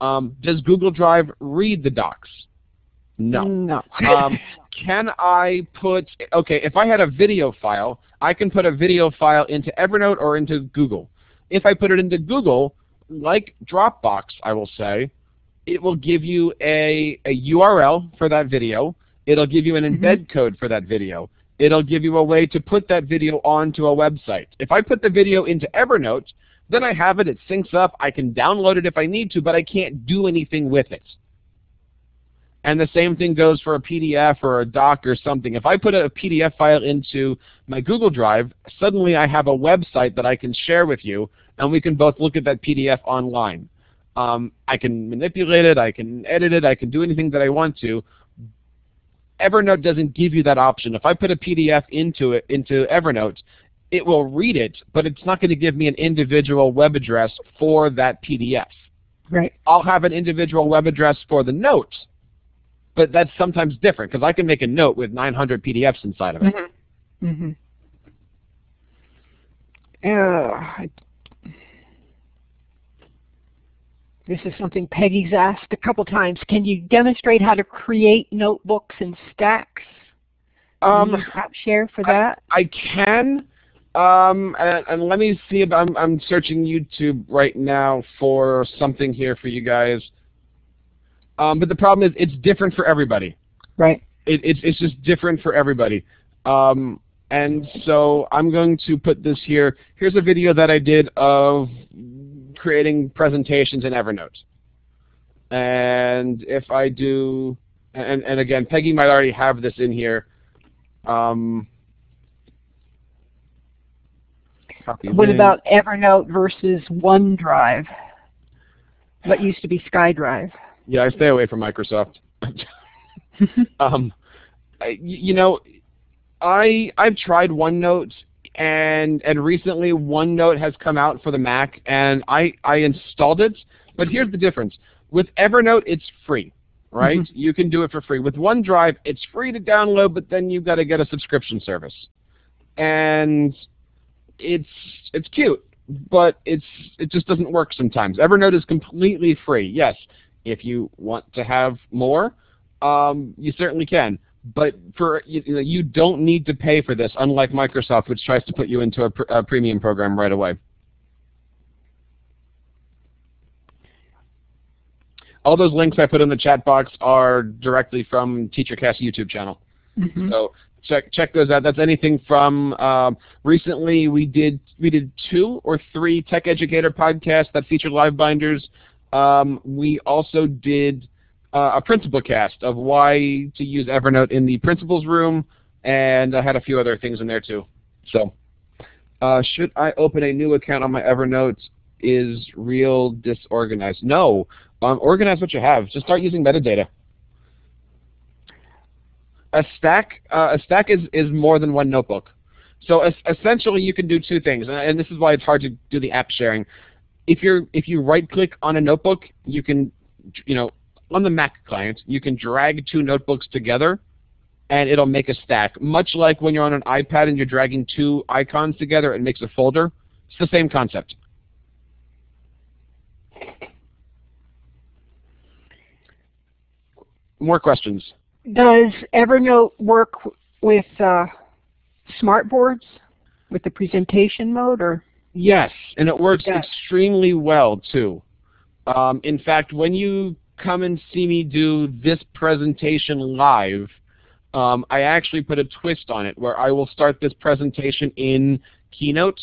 Does Google Drive read the docs? No. No. Can I put, okay, if I had a video file, I can put a video file into Evernote or into Google. If I put it into Google, like Dropbox, I will say, it will give you a URL for that video. It'll give you an embed code for that video. It'll give you a way to put that video onto a website. If I put the video into Evernote, then I have it, it syncs up, I can download it if I need to, but I can't do anything with it. And the same thing goes for a PDF or a doc or something. If I put a PDF file into my Google Drive, suddenly I have a website that I can share with you, and we can both look at that PDF online. I can manipulate it, I can edit it, I can do anything that I want to. Evernote doesn't give you that option. If I put a PDF into Evernote, it will read it, but it's not going to give me an individual web address for that PDF. Right. I'll have an individual web address for the note, but that's sometimes different because I can make a note with 900 PDFs inside of it. This is something Peggy's asked a couple times. Can you demonstrate how to create notebooks and stacks? Share for that. I can. And let me see if I'm searching YouTube right now for something here for you guys. But the problem is it's different for everybody. Right. It's just different for everybody. And so I'm going to put this here. Here's a video that I did of creating presentations in Evernote. And if I do, and again, Peggy might already have this in here. What about Evernote versus OneDrive? What used to be SkyDrive? Yeah, I stay away from Microsoft. You know, I've tried OneNote. And recently OneNote has come out for the Mac, and I installed it. But here's the difference. With Evernote, it's free, right? You can do it for free. With OneDrive, it's free to download, but then you've got to get a subscription service. And it's cute, but it just doesn't work sometimes. Evernote is completely free. Yes, if you want to have more, you certainly can. But for you don't need to pay for this, unlike Microsoft, which tries to put you into a premium program right away. All those links I put in the chat box are directly from TeacherCast YouTube channel. So check those out. That's anything from recently we did 2 or 3 Tech Educator podcasts that feature live binders. We also did a principal cast of why to use Evernote in the principal's room, and I had a few other things in there too. So, should I open a new account on my Evernote? Is real disorganized? No. Organize what you have. Just start using metadata. A stack is more than one notebook. So essentially, you can do two things, and this is why it's hard to do the app sharing. If you right-click on a notebook, you can, on the Mac client, you can drag 2 notebooks together, and it'll make a stack. Much like when you're on an iPad and you're dragging 2 icons together, it makes a folder. It's the same concept. More questions. Does Evernote work with smartboards, with the presentation mode, or? Yes, and it works extremely well too. In fact, when you come and see me do this presentation live, I actually put a twist on it where I will start this presentation in Keynote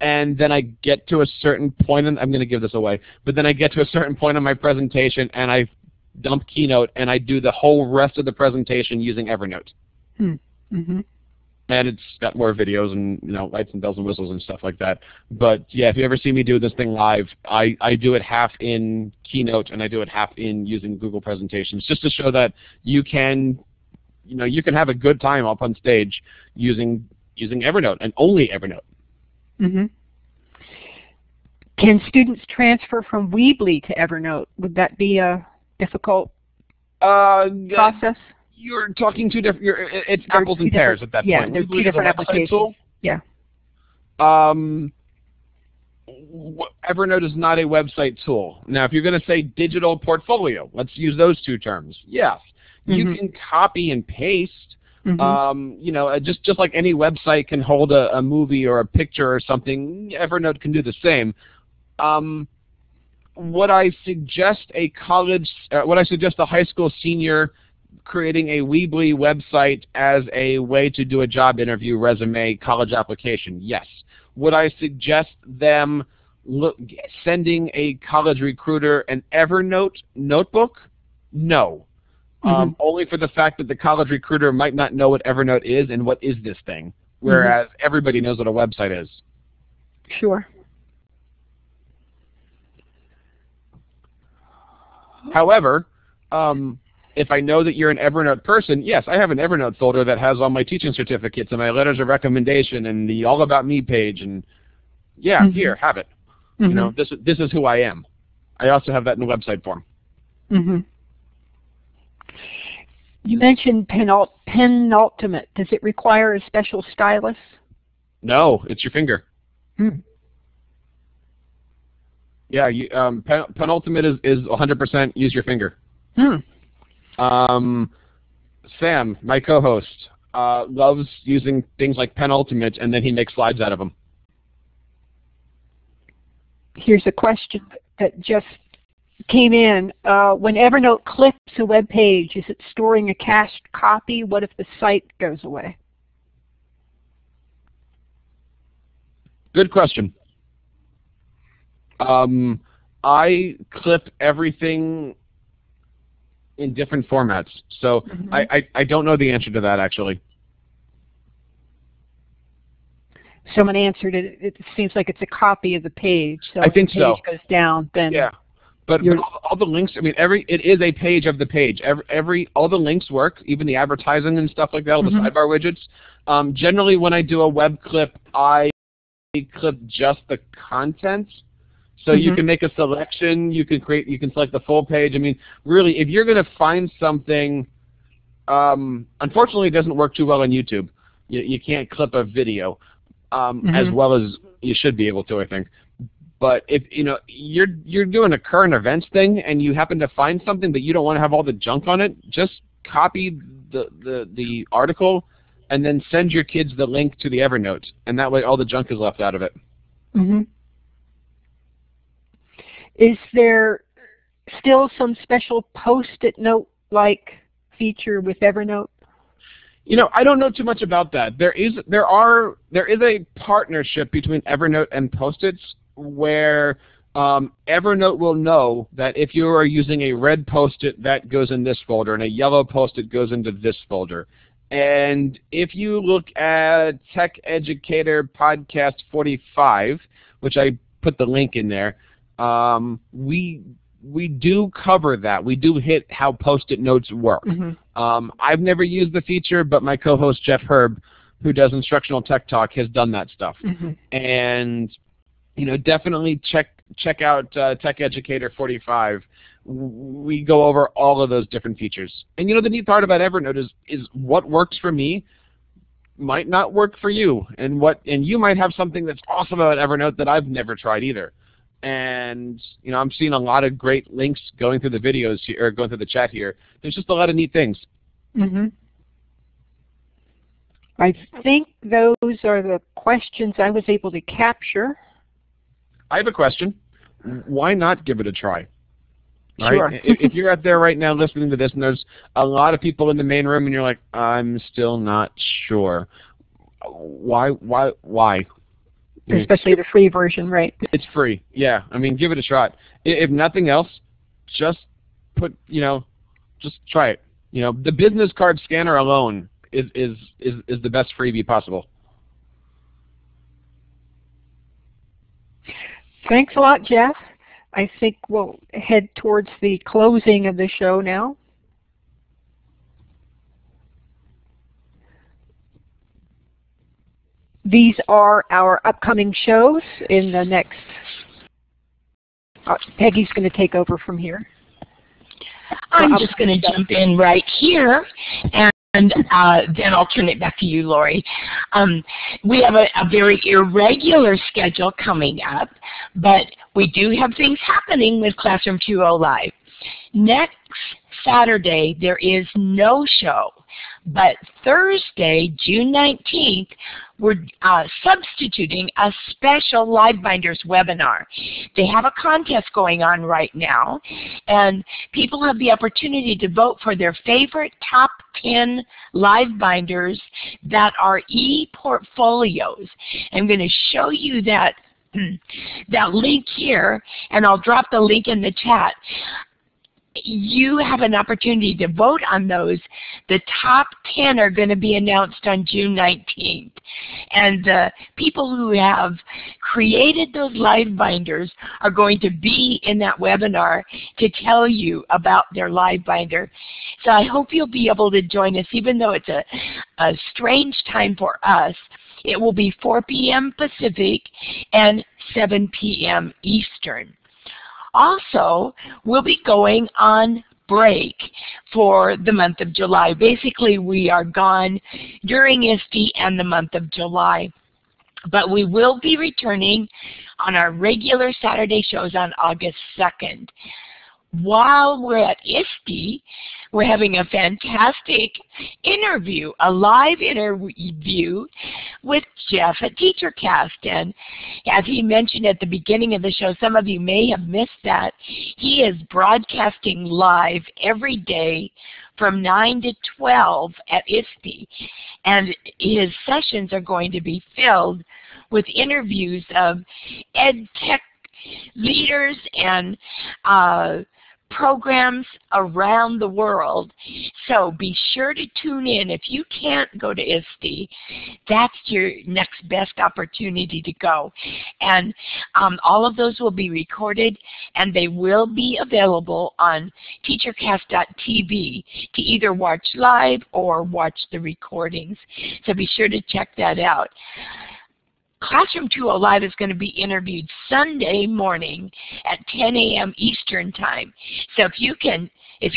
and then I get to a certain point, and I'm going to give this away, but then I get to a certain point in my presentation, and I dump Keynote, and I do the whole rest of the presentation using Evernote. Mm-hmm. And it's got more videos and, you know, lights and bells and whistles and stuff like that. But yeah, if you ever see me do this thing live, I do it half in Keynote and I do it half in using Google Presentations, just to show that you can, you know, you can have a good time up on stage using Evernote and only Evernote. Mm-hmm. Can students transfer from Weebly to Evernote? Would that be a difficult process? You're talking two different. It's apples and pears at that point. Yeah, there's two different applications. Tool. Yeah. Evernote is not a website tool. Now, if you're going to say digital portfolio, let's use those two terms. Yes, you can copy and paste. You know, just like any website can hold a movie or a picture or something, Evernote can do the same. What I suggest a college, what I suggest a high school senior creating a Weebly website as a way to do a job interview, resume, college application, yes. Would I suggest them sending a college recruiter an Evernote notebook? No. Only for the fact that the college recruiter might not know what Evernote is and what is this thing, whereas everybody knows what a website is. Sure. However, if I know that you're an Evernote person, yes, I have an Evernote folder that has all my teaching certificates and my letters of recommendation and the All About Me page, and yeah, here, have it. You know, this is who I am. I also have that in website form. You mentioned Pen Ultimate. Does it require a special stylus? No, it's your finger. Yeah, Pen Ultimate is 100% use your finger. Sam, my co-host, loves using things like Pen Ultimate, and then he makes slides out of them. Here's a question that just came in. When Evernote clips a web page, is it storing a cached copy? What if the site goes away? Good question. I clip everything in different formats, so I don't know the answer to that, actually. Someone answered it. It seems like it's a copy of the page. So I think so. If the page goes down, then yeah. But all the links, I mean, it is a page of the page. All the links work, even the advertising and stuff like that, all the sidebar widgets. Generally, when I do a web clip, I clip just the content. So you can make a selection. You can select the full page. I mean, really, if you're going to find something, unfortunately, it doesn't work too well on YouTube. You can't clip a video as well as you should be able to, I think. But if you know you're doing a current events thing and you happen to find something that you don't want to have all the junk on it, just copy the article and then send your kids the link to the Evernote, and that way all the junk is left out of it. Is there still some special post-it note-like feature with Evernote? You know, I don't know too much about that. There is a partnership between Evernote and Post-its, where Evernote will know that if you are using a red Post-it, that goes in this folder, and a yellow Post-it goes into this folder. And if you look at Tech Educator Podcast 45, which I put the link in there, we do cover that. We do hit how Post-it notes work. I've never used the feature, but my co-host Jeff Herb, who does Instructional Tech Talk, has done that stuff. And you know, definitely check out Tech Educator 45. We go over all of those different features. And you know, the neat part about Evernote is what works for me might not work for you, and you might have something that's awesome about Evernote that I've never tried either. And you know, I'm seeing a lot of great links going through the videos here, or going through the chat here. There's just a lot of neat things. I think those are the questions I was able to capture. I have a question. Why not give it a try? Right? Sure. If you're out there right now listening to this, and there's a lot of people in the main room, and you're like, I'm still not sure. Why? especially the free version, right? It's free. Yeah, I mean, give it a shot. If nothing else, just put, you know, just try it. You know, the business card scanner alone is the best freebie possible. Thanks a lot, Jeff. I think we'll head towards the closing of the show now. These are our upcoming shows in the next. Peggy's going to take over from here. I'm just going to jump in right here, and then I'll turn it back to you, Lori. We have a very irregular schedule coming up, but we do have things happening with Classroom 2.0 Live. Next Saturday, there is no show, but Thursday, June 19th, we're substituting a special LiveBinders webinar. They have a contest going on right now, and people have the opportunity to vote for their favorite top 10 LiveBinders that are e-portfolios. I'm going to show you that link here, and I'll drop the link in the chat. You have an opportunity to vote on those. The top 10 are going to be announced on June 19th. And the people who have created those live binders are going to be in that webinar to tell you about their live binder. So I hope you'll be able to join us, even though it's a strange time for us. It will be 4 p.m. Pacific and 7 p.m. Eastern. Also, we'll be going on break for the month of July. Basically, we are gone during ISTE and the month of July. But we will be returning on our regular Saturday shows on August 2nd. While we're at ISTE, we're having a fantastic interview, a live interview with Jeff at TeacherCast. And as he mentioned at the beginning of the show, some of you may have missed that. He is broadcasting live every day from 9 to 12 at ISTE. And his sessions are going to be filled with interviews of ed tech leaders and programs around the world. So be sure to tune in. If you can't go to ISTE, that's your next best opportunity to go. And all of those will be recorded, and they will be available on teachercast.tv to either watch live or watch the recordings. So be sure to check that out. Classroom 2.0 Live is going to be interviewed Sunday morning at 10 a.m. Eastern Time. So if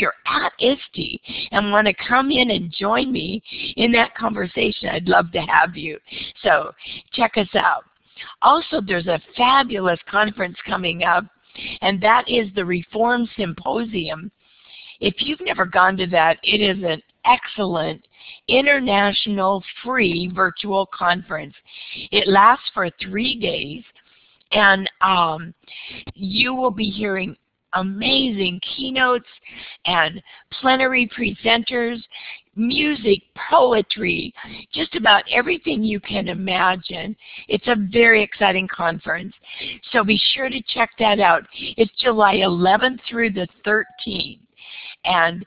you're at ISTE and want to come in and join me in that conversation, I'd love to have you. So check us out. Also, there's a fabulous conference coming up, and that is the Reform Symposium. If you've never gone to that, it is an excellent international free virtual conference. It lasts for 3 days, and you will be hearing amazing keynotes and plenary presenters, music, poetry, just about everything you can imagine. It's a very exciting conference, so be sure to check that out. It's July 11th through the 13th. And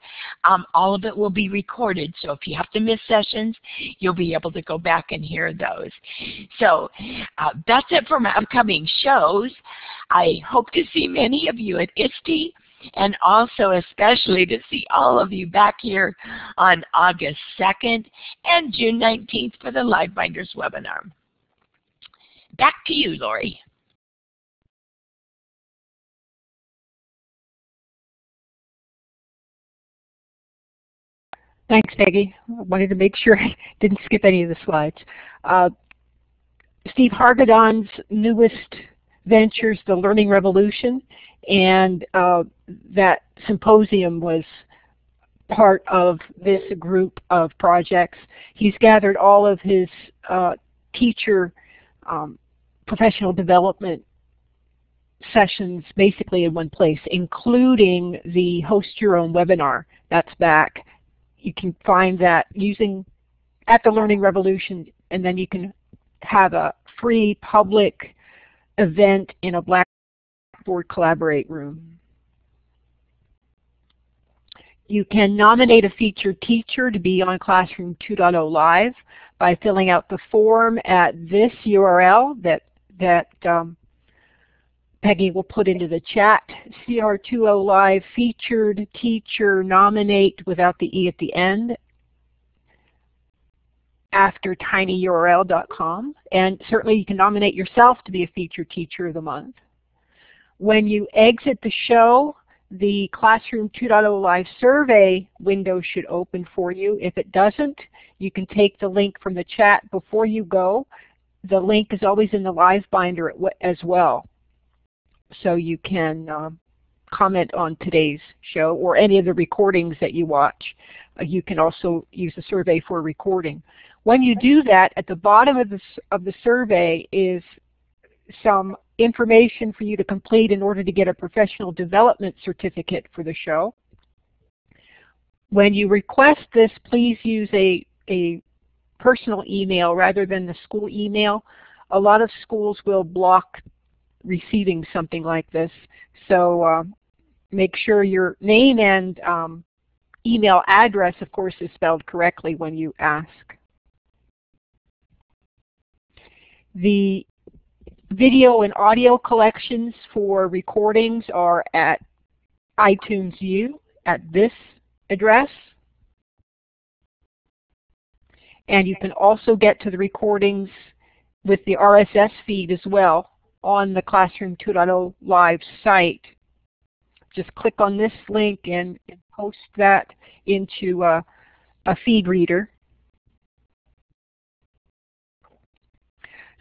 all of it will be recorded, so if you have to miss sessions, you'll be able to go back and hear those. So that's it for my upcoming shows. I hope to see many of you at ISTE, and also especially to see all of you back here on August 2nd and June 19th for the LiveBinders webinar. Back to you, Lori. Thanks, Peggy. I wanted to make sure I didn't skip any of the slides. Steve Hargadon's newest ventures, The Learning Revolution, and that symposium was part of this group of projects. He's gathered all of his teacher professional development sessions basically in one place, including the Host Your Own webinar. That's back. You can find that using at the Learning Revolution, and then you can have a free public event in a Blackboard Collaborate room. You can nominate a featured teacher to be on Classroom 2.0 Live by filling out the form at this URL that Peggy will put into the chat. CR2O Live featured teacher nominate without the E at the end after tinyurl.com, and certainly you can nominate yourself to be a featured teacher of the month. When you exit the show, the Classroom 2.0 Live survey window should open for you. If it doesn't, you can take the link from the chat before you go. The link is always in the live binder as well. So you can comment on today's show or any of the recordings that you watch. You can also use the survey for recording. When you do that, at the bottom of the survey is some information for you to complete in order to get a professional development certificate for the show. When you request this, please use a personal email rather than the school email. A lot of schools will block receiving something like this, so make sure your name and email address, of course, is spelled correctly when you ask. The video and audio collections for recordings are at iTunes U at this address. And you can also get to the recordings with the RSS feed as well on the Classroom 2.0 Live site. Just click on this link and post that into a feed reader.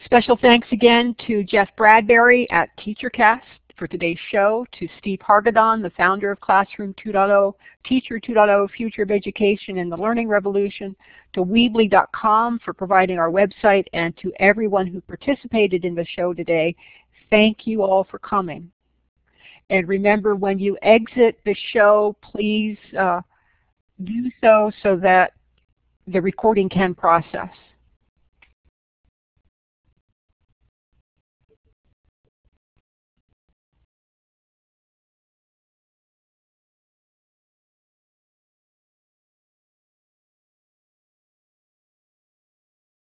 Special thanks again to Jeff Bradbury at TeacherCast for today's show, to Steve Hargadon, the founder of Classroom 2.0, Teacher 2.0, Future of Education, and the Learning Revolution, to Weebly.com for providing our website, and to everyone who participated in the show today. Thank you all for coming. And remember, when you exit the show, please do so that the recording can process.